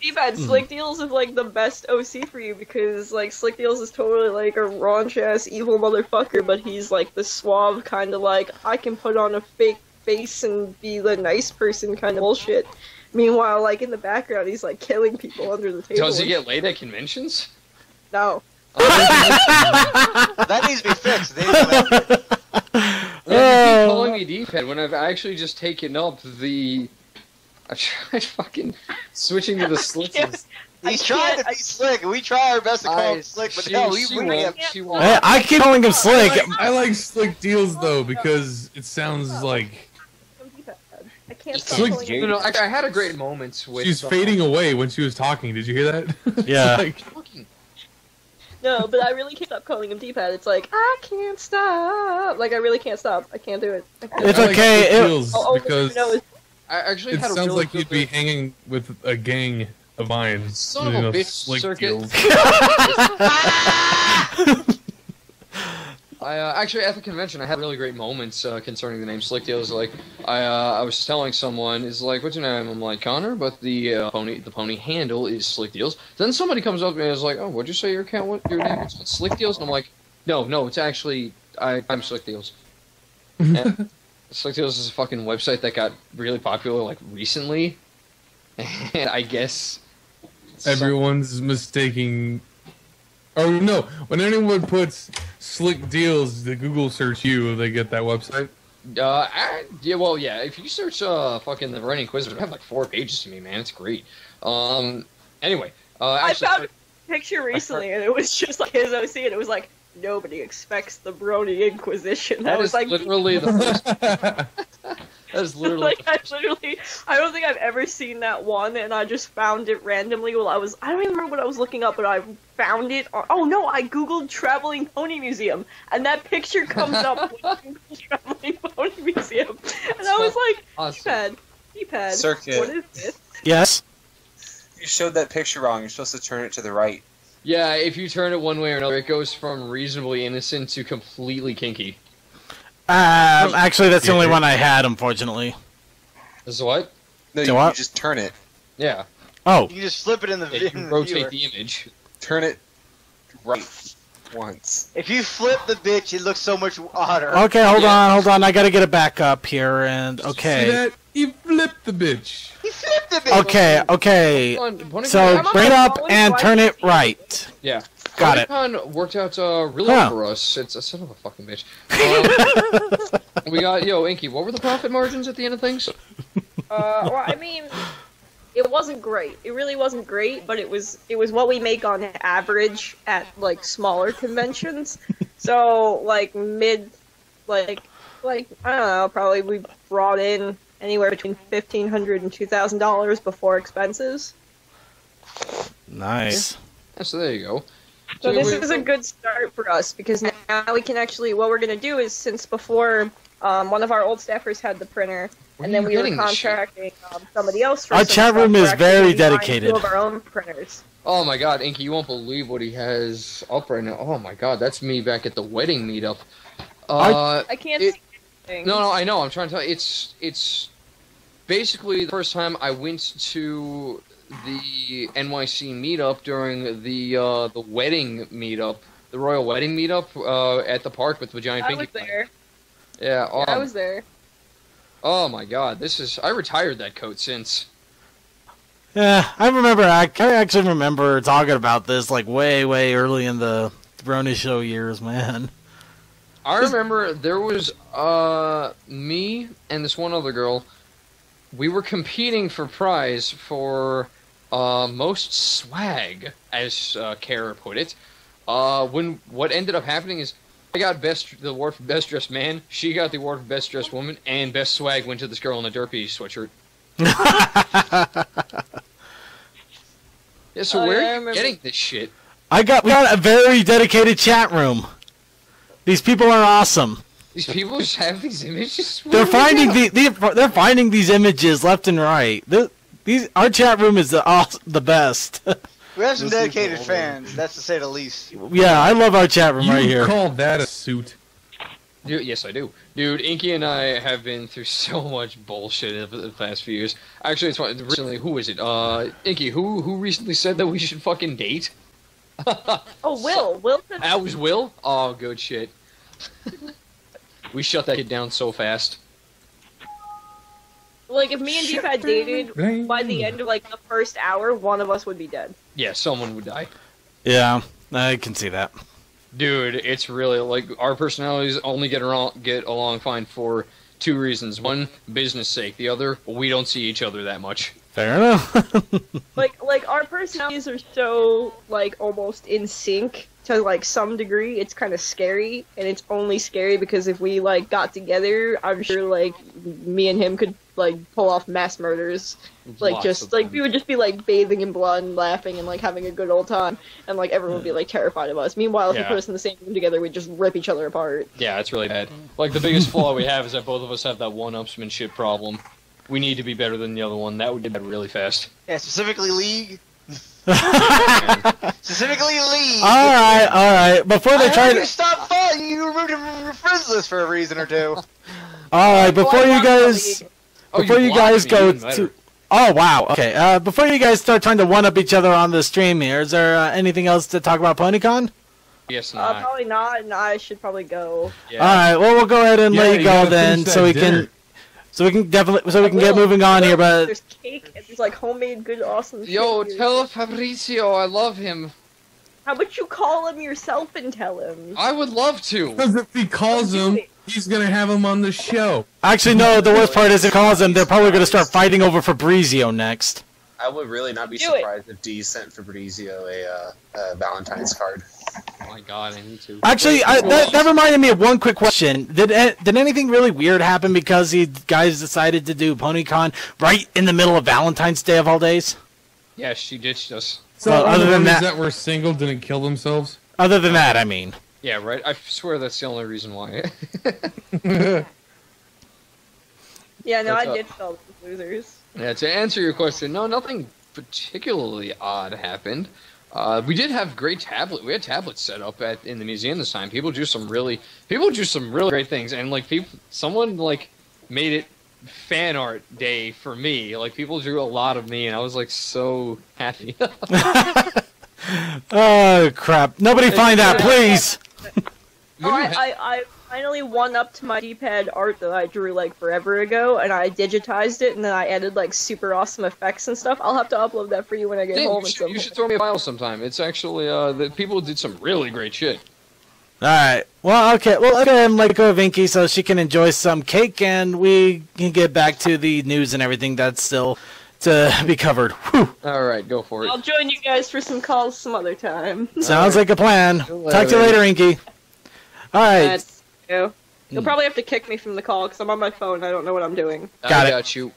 D-Bad, Slick Deals is like the best OC for you because like Slick Deals is totally like a raunch ass evil motherfucker, but he's like the suave kind of like I can put on a fake face and be the nice person kind of bullshit. Meanwhile, like in the background, he's like killing people under the table. Does he get laid at conventions? No. That needs to be fixed. They keep calling me D-pad when I've actually just taken up the. I tried fucking switching to the slickest. He's trying to be slick. We try our best to call him slick, but no, we won't. I keep calling him slick. I like Slick Deals though because it sounds like. Like, no, I had a great moment with. She's fading away when she was talking. Did you hear that? Yeah. Like, no, but I really can't stop calling him D-pad. It's like, I can't stop. Like, I really can't stop. I can't do it. It's okay. It actually sounds like you'd be hanging with a gang of mine. Son of a bitch, Circuit. Actually, at the convention, I had really great moments concerning the name Slick Deals. Like, I was telling someone, is like, what's your name? I'm like, Connor, but the pony handle is Slick Deals. Then somebody comes up and is like, oh, what'd you say your account? What, your name is Slick Deals? And I'm like, no, it's actually, I'm Slick Deals. And Slick Deals is a fucking website that got really popular, like, recently. And I guess... everyone's mistaking... Oh no! When anyone puts "Slick Deals," the Google search you, they get that website. Yeah, well, yeah. If you search fucking the Running Inquisitor, I have like 4 pages to me, man. It's great. Anyway, actually, I found a picture recently, and it was just like his OC, and it was like nobody expects the Brony Inquisition. That is like literally the first. That is literally like, I don't think I've ever seen that one, and I just found it randomly while I don't even remember what I was looking up, but I found it on, oh no, I googled Traveling Pony Museum, and that picture comes up with Traveling Pony Museum, and I was like, awesome. D-pad, Circuit. What is this? Yes? You showed that picture wrong, you're supposed to turn it to the right. Yeah, if you turn it one way or another, it goes from reasonably innocent to completely kinky. Actually, that's the only one I had, unfortunately. This is what? No, you just turn it. Yeah. Oh. You just flip it in the video. You rotate the image. Turn it right once. If you flip the bitch, it looks so much odder. Okay, hold on. I gotta get it back up here, and okay. See that? You flipped the bitch. You flipped the bitch. Okay. So, bring it up and turn it right. Yeah. Got it. PonyCon worked out really well for us. It's a son of a fucking bitch. We got, yo, Inky, what were the profit margins at the end of things? Well, I mean, it wasn't great. It really wasn't great, but it was what we make on average at, like, smaller conventions. So, like, like, I don't know, probably we brought in anywhere between $1,500 and $2,000 before expenses. Nice. Yeah, so there you go. So this is a good start for us, because now we can actually, what we're going to do is, since before, one of our old staffers had the printer, and then we were contracting somebody else for some stuff. Our chat room is very dedicated. Two of our own printers. Oh my god, Inky, you won't believe what he has up right now. Oh my god, that's me back at the wedding meetup. I can't see anything. No, I know, I'm trying to tell you. It's basically the first time I went to... the NYC meetup during the wedding meetup, the royal wedding meetup at the park with the giant Pinkie Pie. I was there. Yeah, I was there. Oh my god, this is... I retired that coat since. Yeah, I remember, I actually remember talking about this like way, way early in the Brony Show years, man. I remember there was me and this one other girl. We were competing for prize for most swag, as Kara put it. What ended up happening is I got the award for best dressed man. She got the award for best dressed woman, and best swag went to this girl in a derpy sweatshirt. Yeah, so where are you getting this shit? We got a very dedicated chat room. These people are awesome. These people just have these images. They're finding these images left and right. Our chat room is the best. We have some dedicated fans. That's to say the least. Yeah, I love our chat room right here. You call that a suit? Dude, yes, I do. Dude, Inky and I have been through so much bullshit over the past few years. Actually, it's funny. Recently, who is it? Inky, who recently said that we should fucking date? Oh, Will. Will said that was Will? Oh, good shit. We shut that kid down so fast. Like, if me and Deep had dated, by the end of, like, the first hour, one of us would be dead. Yeah, someone would die. Yeah, I can see that. Dude, it's really, like, our personalities only get along fine for two reasons. One, business sake. The other, we don't see each other that much. Fair enough. like, our personalities are so, like, almost in sync. To, like, some degree, it's kind of scary, and it's only scary because if we, like, got together, I'm sure, like, me and him could, like, pull off mass murders. Like, we would just be, like, bathing in blood and laughing and, like, having a good old time, and, like, everyone would be, like, terrified of us. Meanwhile, if we put us in the same room together, we'd just rip each other apart. Yeah, it's really bad. Like, the biggest flaw we have is that both of us have that one-upsmanship problem. We need to be better than the other one. That would get bad really fast. Yeah, specifically League. Specifically League. All right. Before they try to stop fighting, you were friends list for a reason or two. All right, before you guys start trying to one up each other on the stream here, is there anything else to talk about PonyCon? Yes, not. Probably not, and I should probably go. Yeah. All right, well, we'll go ahead and let you go then, so we can get moving on here, but there's cake and there's like homemade good awesome shit. Tell Fabrizio I love him. How about you call him yourself and tell him? I would love to. Because if he calls him, he's gonna have him on the show. Actually no, the worst part is if he calls him, they're probably gonna start fighting over Fabrizio next. I would really not be surprised if D sent Fabrizio a Valentine's card. Oh my god, I need to. Actually, that reminded me of one quick question. Did anything really weird happen because you guys decided to do PonyCon right in the middle of Valentine's Day of all days? Yeah, she ditched us. So other than that were single didn't kill themselves? Other than that, I mean. Yeah, right? I swear that's the only reason why. Yeah, no, I ditched all the losers. Yeah, to answer your question, no, nothing particularly odd happened. We did have we had tablets set up in the museum this time. People do some really great things, and like someone like made it fan art day for me. Like people drew a lot of me, and I was like so happy. Oh crap! Nobody find out, please. Oh, I finally won up to my D-pad art that I drew like forever ago, and I digitized it, and then I added like super awesome effects and stuff. I'll have to upload that for you when I get home. You should throw me a file sometime. It's actually the people did some really great shit. All right. Well, okay. Well, let's go ahead and let go of Inky so she can enjoy some cake, and we can get back to the news and everything that's still to be covered. Whew. All right, go for it. I'll join you guys for some calls some other time. Sounds like a plan. Talk to you later, Inky. All right. That's you. You'll probably have to kick me from the call because I'm on my phone. And I don't know what I'm doing. I got you.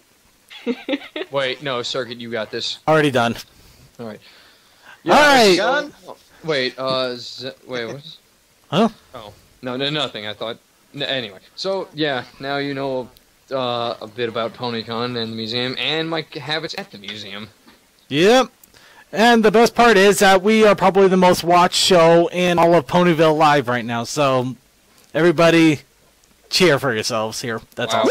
Wait, no, Circuit, you got this. Already done. All right. Yeah, all right. Wait, what? Huh? Oh, no, nothing. I thought. Anyway, so yeah, now you know a bit about PonyCon and the museum and my habits at the museum. Yep. And the best part is that we are probably the most watched show in all of Ponyville Live right now. So, everybody, cheer for yourselves here. That's awesome.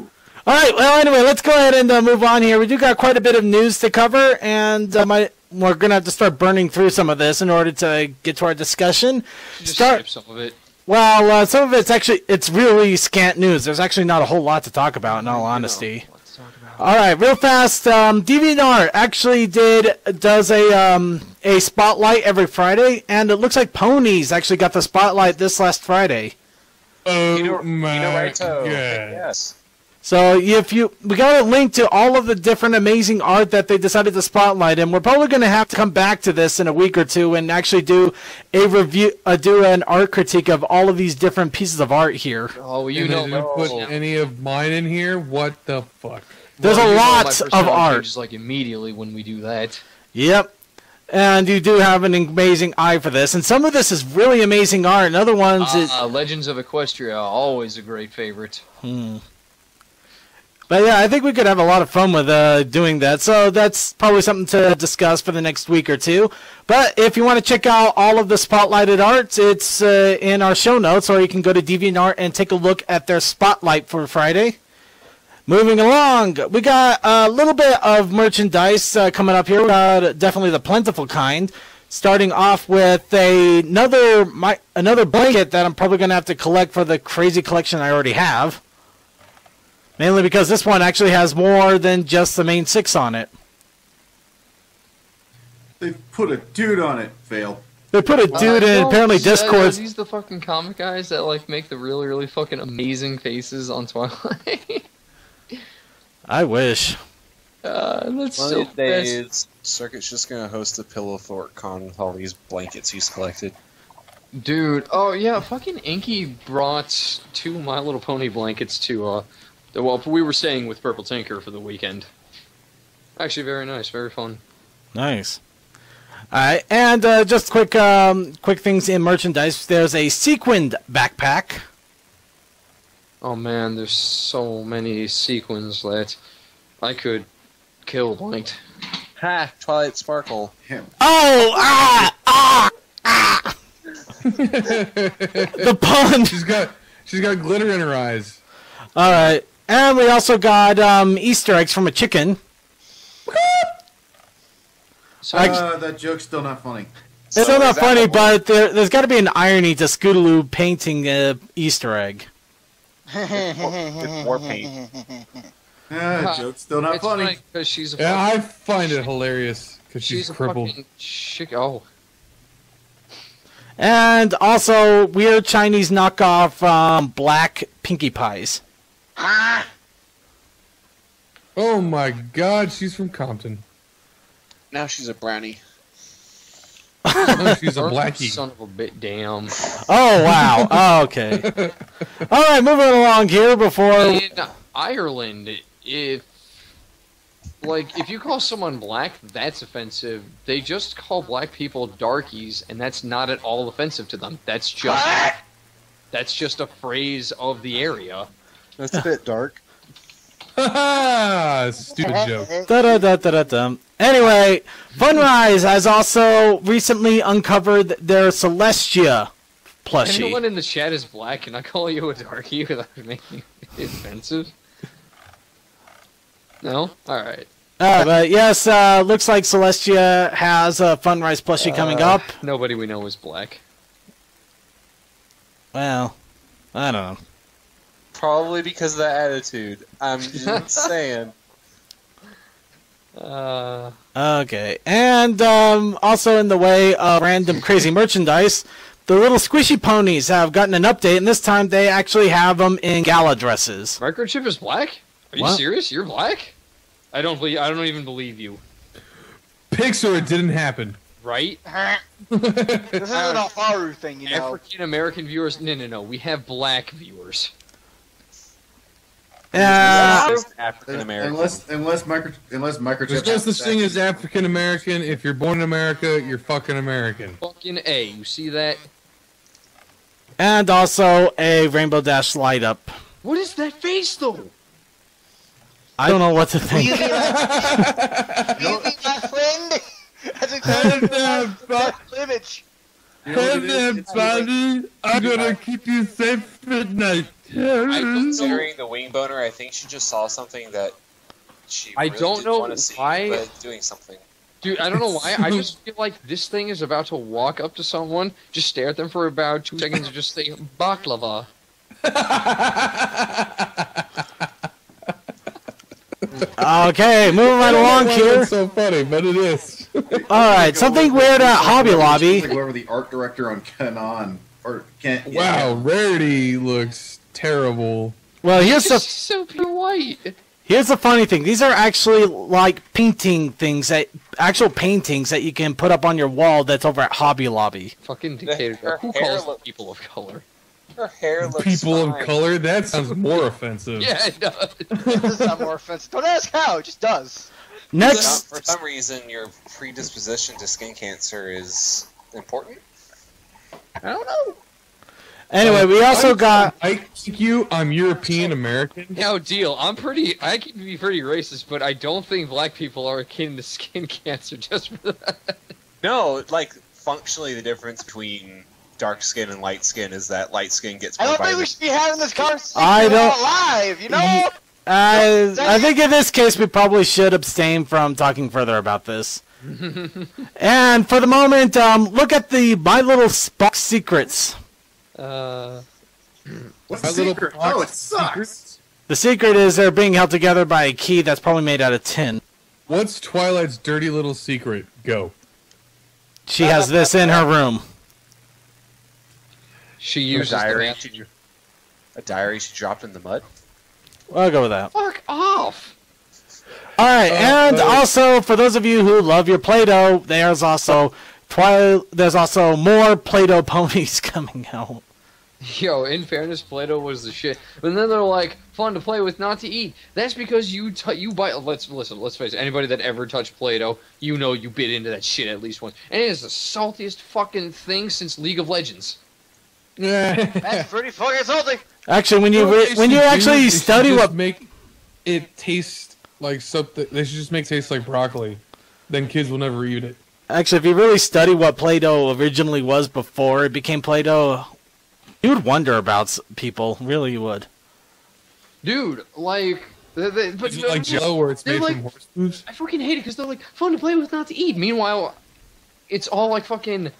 Woo! All right. Well, anyway, let's go ahead and move on here. We do got quite a bit of news to cover, and we're gonna have to start burning through some of this in order to get to our discussion. Skip some of it. Well, some of it's really scant news. There's actually not a whole lot to talk about, in all honesty. All right, real fast. DeviantArt actually does a spotlight every Friday, and it looks like ponies actually got the spotlight this last Friday. Oh, Minareto. Yes. So if you, we got a link to all of the different amazing art that they decided to spotlight, and we're probably going to have to come back to this in a week or two and actually do a review, do an art critique of all of these different pieces of art here. Oh, you don't put any of mine in here? What the fuck? There's a lot of art. Just like immediately when we do that. Yep. And you do have an amazing eye for this. And some of this is really amazing art, and other ones is... Legends of Equestria, always a great favorite. Hmm. But yeah, I think we could have a lot of fun with doing that. So that's probably something to discuss for the next week or two. But if you want to check out all of the spotlighted arts, it's in our show notes, or you can go to DeviantArt and take a look at their spotlight for Friday. Moving along, we got a little bit of merchandise coming up here. We got definitely the plentiful kind. Starting off with another blanket that I'm probably going to have to collect for the crazy collection I already have. Mainly because this one actually has more than just the main six on it. They put a dude on it, Vale. They put a dude in, apparently Discord. Are these the fucking comic guys that like make the really, really fucking amazing faces on Twilight? I wish. That's so best. Circuit's just gonna host the Pillowfort Con with all these blankets he's collected. Dude, oh yeah, fucking Inky brought 2 My Little Pony blankets to well, we were staying with Purple Tinker for the weekend. Actually, very nice, very fun. Nice. All right, and just quick, quick things in merchandise. There's a sequined backpack. Oh man, there's so many sequins that I could kill blanked. Ha! Twilight Sparkle. Him. Oh! Ah! Ah! Ah! The pun. She's got glitter in her eyes. All right. And we also got Easter eggs from a chicken. That joke's still not funny. It's still not funny, but there's got to be an irony to Scootaloo painting an Easter egg. With more paint. Joke's still not funny. She's a I find it hilarious because she's crippled. Oh. And also weird Chinese knockoff black Pinkie Pies. Ah! Oh my God, she's from Compton. Now she's a brownie. No, she's a blackie. Son of a bit, damn. Oh wow. Oh, okay. All right, moving along here. Before in Ireland, if you call someone black, that's offensive. They just call black people darkies, and that's not at all offensive to them. That's just a phrase of the area. That's a bit dark. Stupid joke. Da-da-da-da-da-da. Anyway, Funrise has also recently uncovered their Celestia plushie. Anyone in the chat is black. Can I call you a darkie without making it offensive? No? Alright. But yes, looks like Celestia has a Funrise plushie coming up. Nobody we know is black. Well, I don't know. Probably because of that attitude. I'm just saying. Okay. And also in the way of random crazy merchandise, the little squishy ponies have gotten an update, and this time they actually have them in gala dresses. Microchip is black? Are you serious? You're black? I don't even believe you. Pixar, it didn't happen. Right? This isn't a horror thing, you know. African American viewers? No. We have black viewers. African American. Unless microchip. Just the thing is African American. If you're born in America, you're fucking American. Fucking A. You see that? And also a Rainbow Dash light up. What is that face though? I don't know what to think. You be my friend? That's exactly that image. I'm gonna keep you safe at night. Considering the wing boner, I think she just saw something that she really didn't want to see, but doing something. Dude, I don't know why. I just feel like this thing is about to walk up to someone, just stare at them for about 2 seconds, and just say baklava. Okay, moving right along here. It's so funny, but it is. Alright, something weird at Hobby Lobby. Like whoever the art director on Canon. Or can't, wow, yeah. Rarity looks terrible. Well, here's the so pure white. Here's the funny thing. These are actually like painting things that actual paintings that you can put up on your wall. That's over at Hobby Lobby. Fucking dictator. Who calls people of color? Her hair looks people fine. Of color? That sounds more offensive. Yeah, it does. It does sound more offensive. Don't ask how. It just does. Next, for some reason, your predisposition to skin cancer is important. I don't know. Anyway, we also got. I'm European American. No deal. I can be pretty racist, but I don't think black people are akin to skin cancer just for that. No, like functionally, the difference between dark skin and light skin is that light skin gets. I don't think we should be having this conversation alive. You know. I think in this case we probably should abstain from talking further about this. And for the moment, look at the My Little Spock Secrets. What's the secret? Oh, it sucks. The secret is they're being held together by a key that's probably made out of tin. What's Twilight's dirty little secret? Go. She has this in her room. She uses a diary she dropped in the mud. I'll go with that. Fuck off! Alright, and also, for those of you who love your Play-Doh, there's also more Play-Doh ponies coming out. Yo, in fairness, Play-Doh was the shit. But then they're like, fun to play with, not to eat. That's because you bite... Let's face it, anybody that ever touched Play-Doh, you know you bit into that shit at least once. And it is the saltiest fucking thing since League of Legends. That's pretty fucking salty! Actually, when you study what make it taste like something, they should just make it taste like broccoli. Then kids will never eat it. Actually, if you really study what Play-Doh originally was before it became Play-Doh, you would wonder about people. Really, you would. Dude, like, like Jello, where it's made from horse hooves. I fucking hate it because they're like fun to play with, not to eat. Meanwhile, it's all like fucking.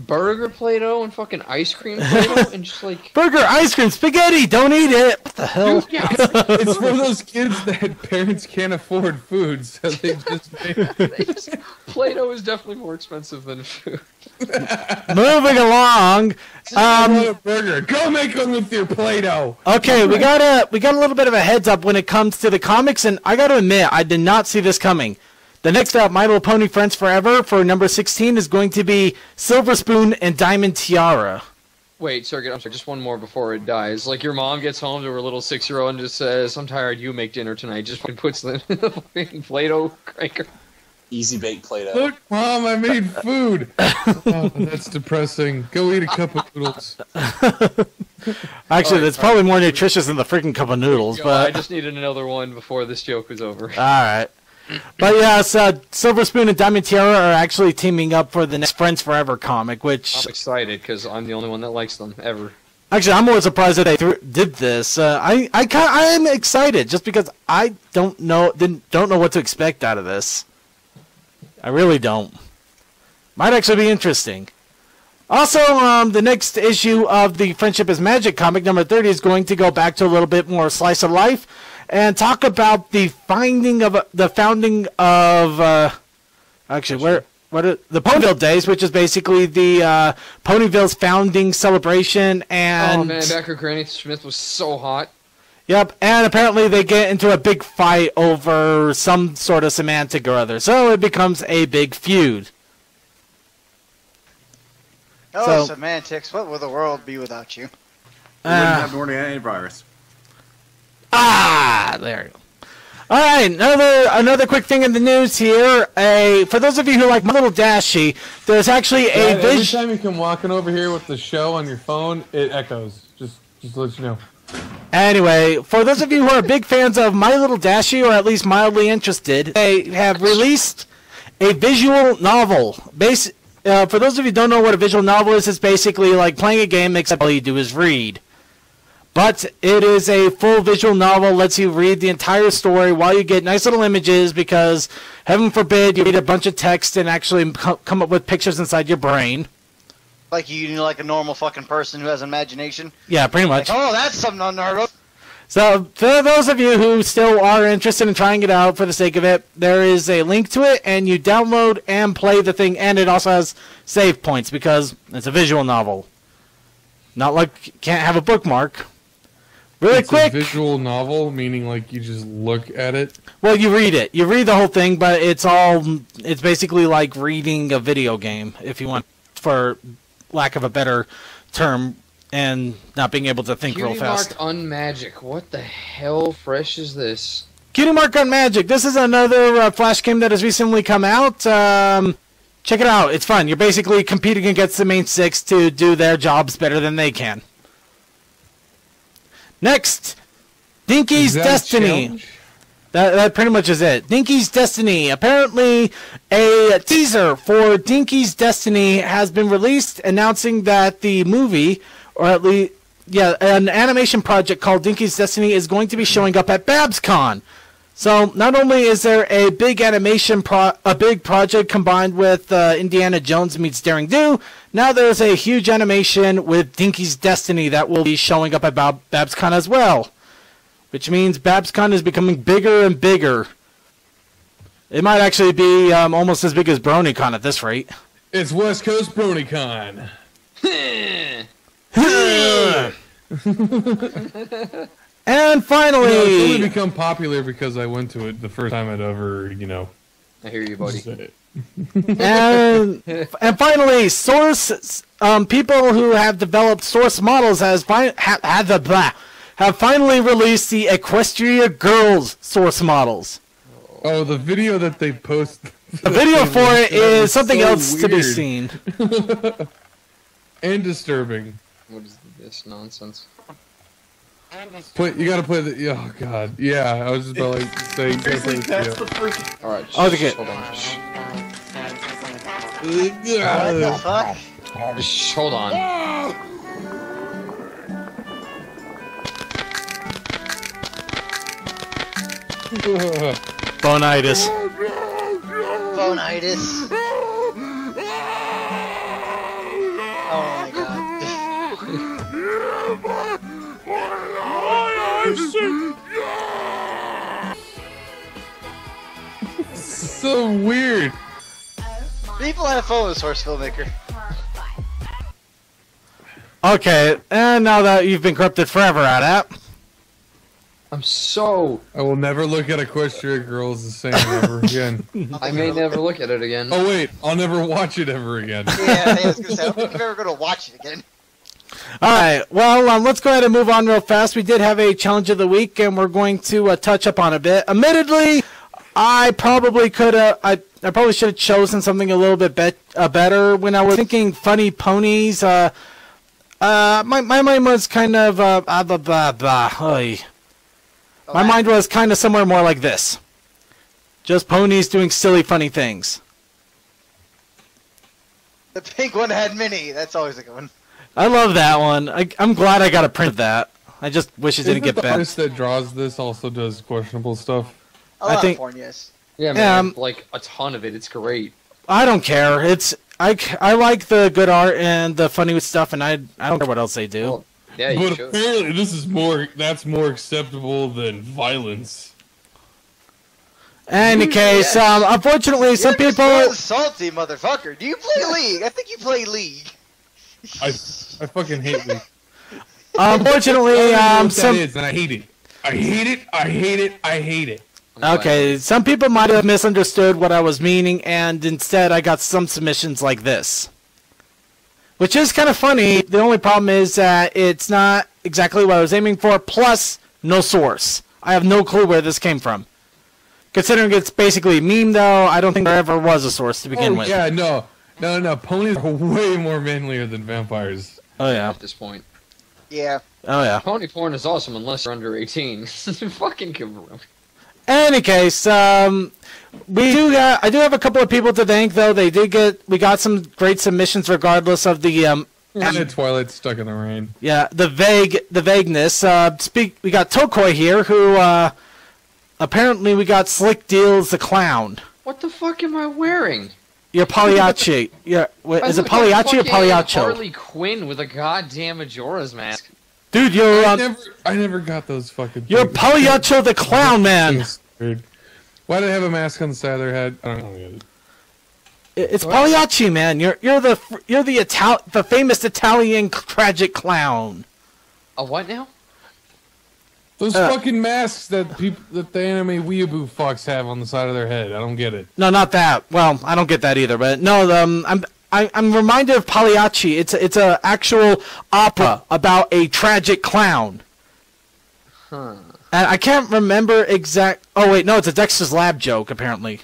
Burger Play-Doh and fucking ice cream Play-Doh and just like... Burger, ice cream, spaghetti! Don't eat it! What the hell? Dude, yeah, it's for those kids that parents can't afford food, so they just... Play-Doh is definitely more expensive than food. Moving along... burger. Go make one with your Play-Doh! Okay, we got a little bit of a heads up when it comes to the comics, and I gotta admit, I did not see this coming. The next up, My Little Pony Friends Forever for number 16 is going to be Silver Spoon and Diamond Tiara. Wait, Circuit, I'm sorry, just one more before it dies. Like, your mom gets home to her little 6-year-old and just says, I'm tired, you make dinner tonight. Just fucking puts them in the fucking Play-Doh cranker. Easy bake Play-Doh. Look, Mom, I made food. Oh, that's depressing. Go eat a cup of noodles. Actually, that's probably more nutritious than the freaking cup of noodles. But I just needed another one before this joke was over. All right. But yeah, so Silver Spoon and Diamond Tiara are actually teaming up for the next Friends Forever comic, which... I'm excited, because I'm the only one that likes them, ever. Actually, I'm more surprised that they did this. I am excited, just because I don't know what to expect out of this. I really don't. Might actually be interesting. Also, the next issue of the Friendship is Magic comic, number 30, is going to go back to a little bit more slice of life. And talk about the founding of the Ponyville Days, which is basically the Ponyville's founding celebration. And oh man, back when Granny Smith was so hot. Yep, and apparently they get into a big fight over some sort of semantic or other, so it becomes a big feud. Oh, so, semantics! What would the world be without you? We wouldn't have morning antivirus. Ah, there you go. All right, another quick thing in the news here. For those of you who like My Little Dashy, there's actually a vision. Every time you come walking over here with the show on your phone, it echoes. Just to let you know. Anyway, for those of you who are big fans of My Little Dashy, or at least mildly interested, they have released a visual novel. For those of you who don't know what a visual novel is, it's basically like playing a game, except all you do is read. But it is a full visual novel, lets you read the entire story while you get nice little images because, heaven forbid, you read a bunch of text and actually come up with pictures inside your brain. Like you know, like a normal fucking person who has imagination? Yeah, pretty much. Like, oh, that's something unheard of. So for those of you who still are interested in trying it out for the sake of it, there is a link to it, and you download and play the thing, and it also has save points because it's a visual novel. Not like you can't have a bookmark. Really it's quick. It's a visual novel, meaning like you just look at it? Well, you read it. You read the whole thing, but it's basically like reading a video game, if you want, for lack of a better term, and not being able to think Cutie real fast. Cutie Mark Unmagic. What the hell fresh is this? Cutie Mark Unmagic. This is another Flash game that has recently come out. Check it out. It's fun. You're basically competing against the main six to do their jobs better than they can. Next, Dinky's Destiny. That pretty much is it. Dinky's Destiny. Apparently, a teaser for Dinky's Destiny has been released, announcing that the movie, or at least, yeah, an animation project called Dinky's Destiny is going to be showing up at BabsCon. So, not only is there a big animation, a big project combined with Indiana Jones meets Daring Do, now there's a huge animation with Dinky's Destiny that will be showing up at BabsCon as well. Which means BabsCon is becoming bigger and bigger. It might actually be almost as big as BronyCon at this rate. It's West Coast BronyCon. And finally, it's only become popular because I went to it the first time I'd ever, you know. I hear you, buddy. Said it. And finally, Source. People who have developed Source models have finally released the Equestria Girls Source models. Oh, the video that they posted. The video for it is something else to be seen. And disturbing. What is this nonsense? You gotta play the. Oh god, yeah. I was just about like saying. That's the freaking. All right. Oh, okay. Hold on. Hold on. Bonitis. Bonitis. Oh my god. So weird. People have fun with Source Filmmaker. Okay, and now that you've been corrupted forever out of I will never look at Equestria Girls the same ever again. I may never look at it again. Oh wait, I'll never watch it ever again. Yeah, I was gonna say, I don't think you're ever gonna watch it again. Alright, well, let's go ahead and move on real fast. We did have a challenge of the week, and we're going to touch up on a bit. Admittedly, I probably could have, I probably should have chosen something a little bit better. When I was thinking funny ponies, my mind was kind of, my mind was kind of somewhere more like this. Just ponies doing silly, funny things. The pink one had Minnie. That's always a good one. I love that one. I'm glad I got a print of that. I just wish it didn't get bent. The artist that draws this also does questionable stuff. I think, yes. Yeah, man, like a ton of it. It's great. I don't care. I like the good art and the funny stuff, and I don't care what else they do. Well, yeah, you should. Apparently, this is more acceptable than violence. In any case, unfortunately, some people are salty, motherfucker. Do you play League? I think you play League. I fucking hate League. Unfortunately, I hate it. Okay, some people might have misunderstood what I was meaning, and instead I got some submissions like this. Which is kind of funny. The only problem is that it's not exactly what I was aiming for, plus no source. I have no clue where this came from. Considering it's basically a meme, though, I don't think there ever was a source to begin with. Yeah, no. No, ponies are way more manlier than vampires. Oh, yeah. At this point. Yeah. Oh, yeah. Pony porn is awesome unless you're under 18. Fucking give a room. In any case, I do have a couple of people to thank, though. We got some great submissions regardless of the... Twilight Stuck in the Rain. Yeah, the vagueness. We got Tokoi here, who, apparently we got Slick Deals the Clown. What the fuck am I wearing? You're Pagliacci. Is it Pagliacci or Pagliaccio? Harley Quinn with a goddamn Majora's Mask. Dude, you're I never got those fucking things. You're Pagliacci the Clown Man. Why do they have a mask on the side of their head? I don't get it. It's Pagliacci, man. You're the famous Italian tragic clown. A what now? Those fucking masks that the anime weeaboo fucks have on the side of their head. I don't get it. No, not that. Well, I don't get that either. But no, I'm reminded of Pagliacci. It's a actual opera about a tragic clown. Huh. And I can't remember exact. Oh wait, no, it's a Dexter's Lab joke apparently.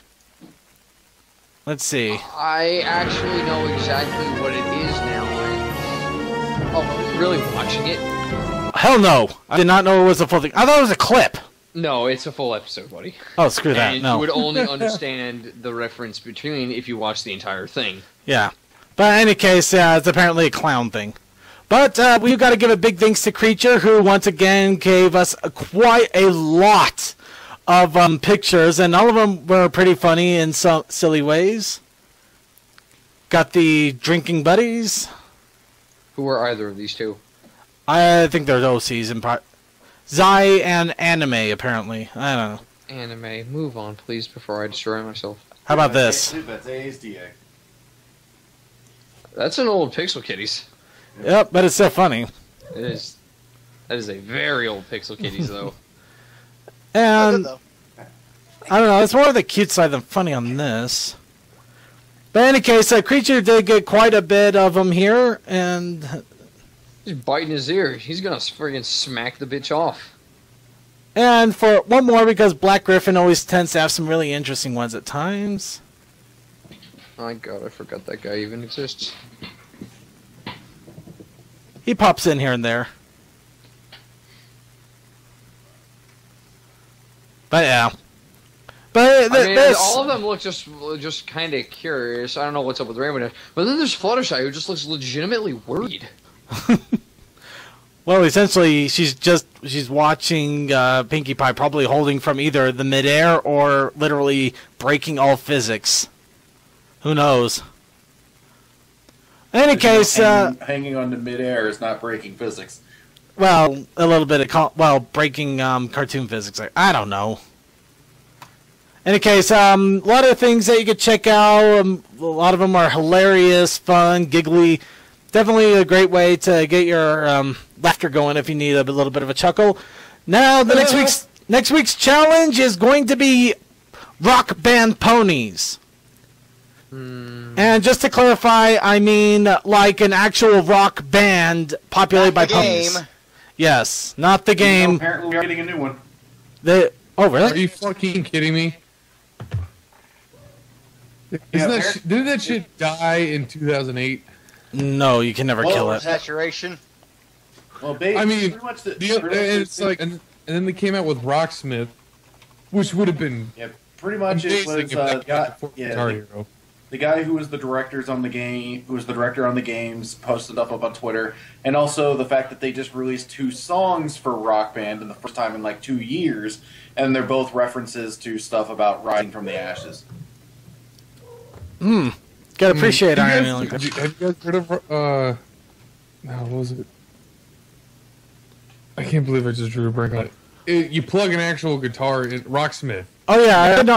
Let's see. I actually know exactly what it is now. Oh, are you really watching it? Hell no! I did not know it was a full thing. I thought it was a clip. No, it's a full episode, buddy. Oh, screw that! And no, you would only understand the reference between if you watch the entire thing. Yeah, but in any case, it's apparently a clown thing. But we've got to give a big thanks to Creature, who once again gave us quite a lot of pictures, and all of them were pretty funny in some silly ways. Got the drinking buddies. Who are either of these two? I think they're OCs in part. Zai and Anime, apparently. I don't know. Anime, move on, please, before I destroy myself. How about this? That's an old Pixel Kitties. Yep, but it's so funny. It is. That is a very old Pixel Kitties, though. And I don't know. It's more of the cute side than funny on this. But in any case, Creature did get quite a bit of them here, and he's biting his ear. He's gonna friggin' smack the bitch off. And for one more, because Black Griffin always tends to have some really interesting ones at times. My God, I forgot that guy even exists. He pops in here and there. But yeah. But I mean, all of them look just kind of curious. I don't know what's up with Rainbow Dash. But then there's Fluttershy, who just looks legitimately worried. Well, essentially, she's watching Pinkie Pie, probably holding from either the midair or literally breaking all physics. Who knows? In any case, hanging on to midair is not breaking physics. Well, a little bit of breaking cartoon physics. I don't know. In any case, a lot of things that you could check out. A lot of them are hilarious, fun, giggly. Definitely a great way to get your laughter going if you need a little bit of a chuckle. Now, the next week's challenge is going to be Rock Band ponies. And just to clarify, I mean like an actual rock band populated by ponies. Yes, not the game. No, apparently we're getting a new one. Oh, really? Are you fucking kidding me? Didn't that shit die in 2008? No, you can never kill it. Saturation. Well, I mean, pretty much and then they came out with Rocksmith, which would have been pretty much it was Guitar Hero. The guy who was the directors on the game, who was the director on the games, posted up on Twitter, and also the fact that they just released 2 songs for Rock Band in the first time in like 2 years, and they're both references to stuff about rising from the ashes. Hmm. Gotta appreciate Iron Man. Have you guys heard of what was it? I can't believe I just drew a break on it. You plug an actual guitar in Rocksmith. Oh yeah, it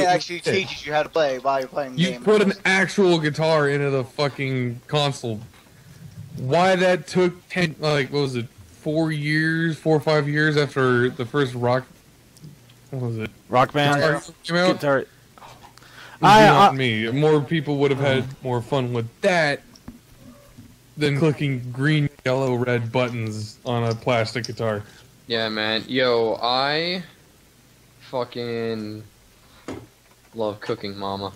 actually teaches you how to play while you're playing the game. You put an actual guitar into the fucking console. Why that took 4 or 5 years after the first Rock Band came out? Guitar. More people would have had more fun with that than clicking green, yellow, red buttons on a plastic guitar. Yeah, man. Yo, I fucking love cooking, mama.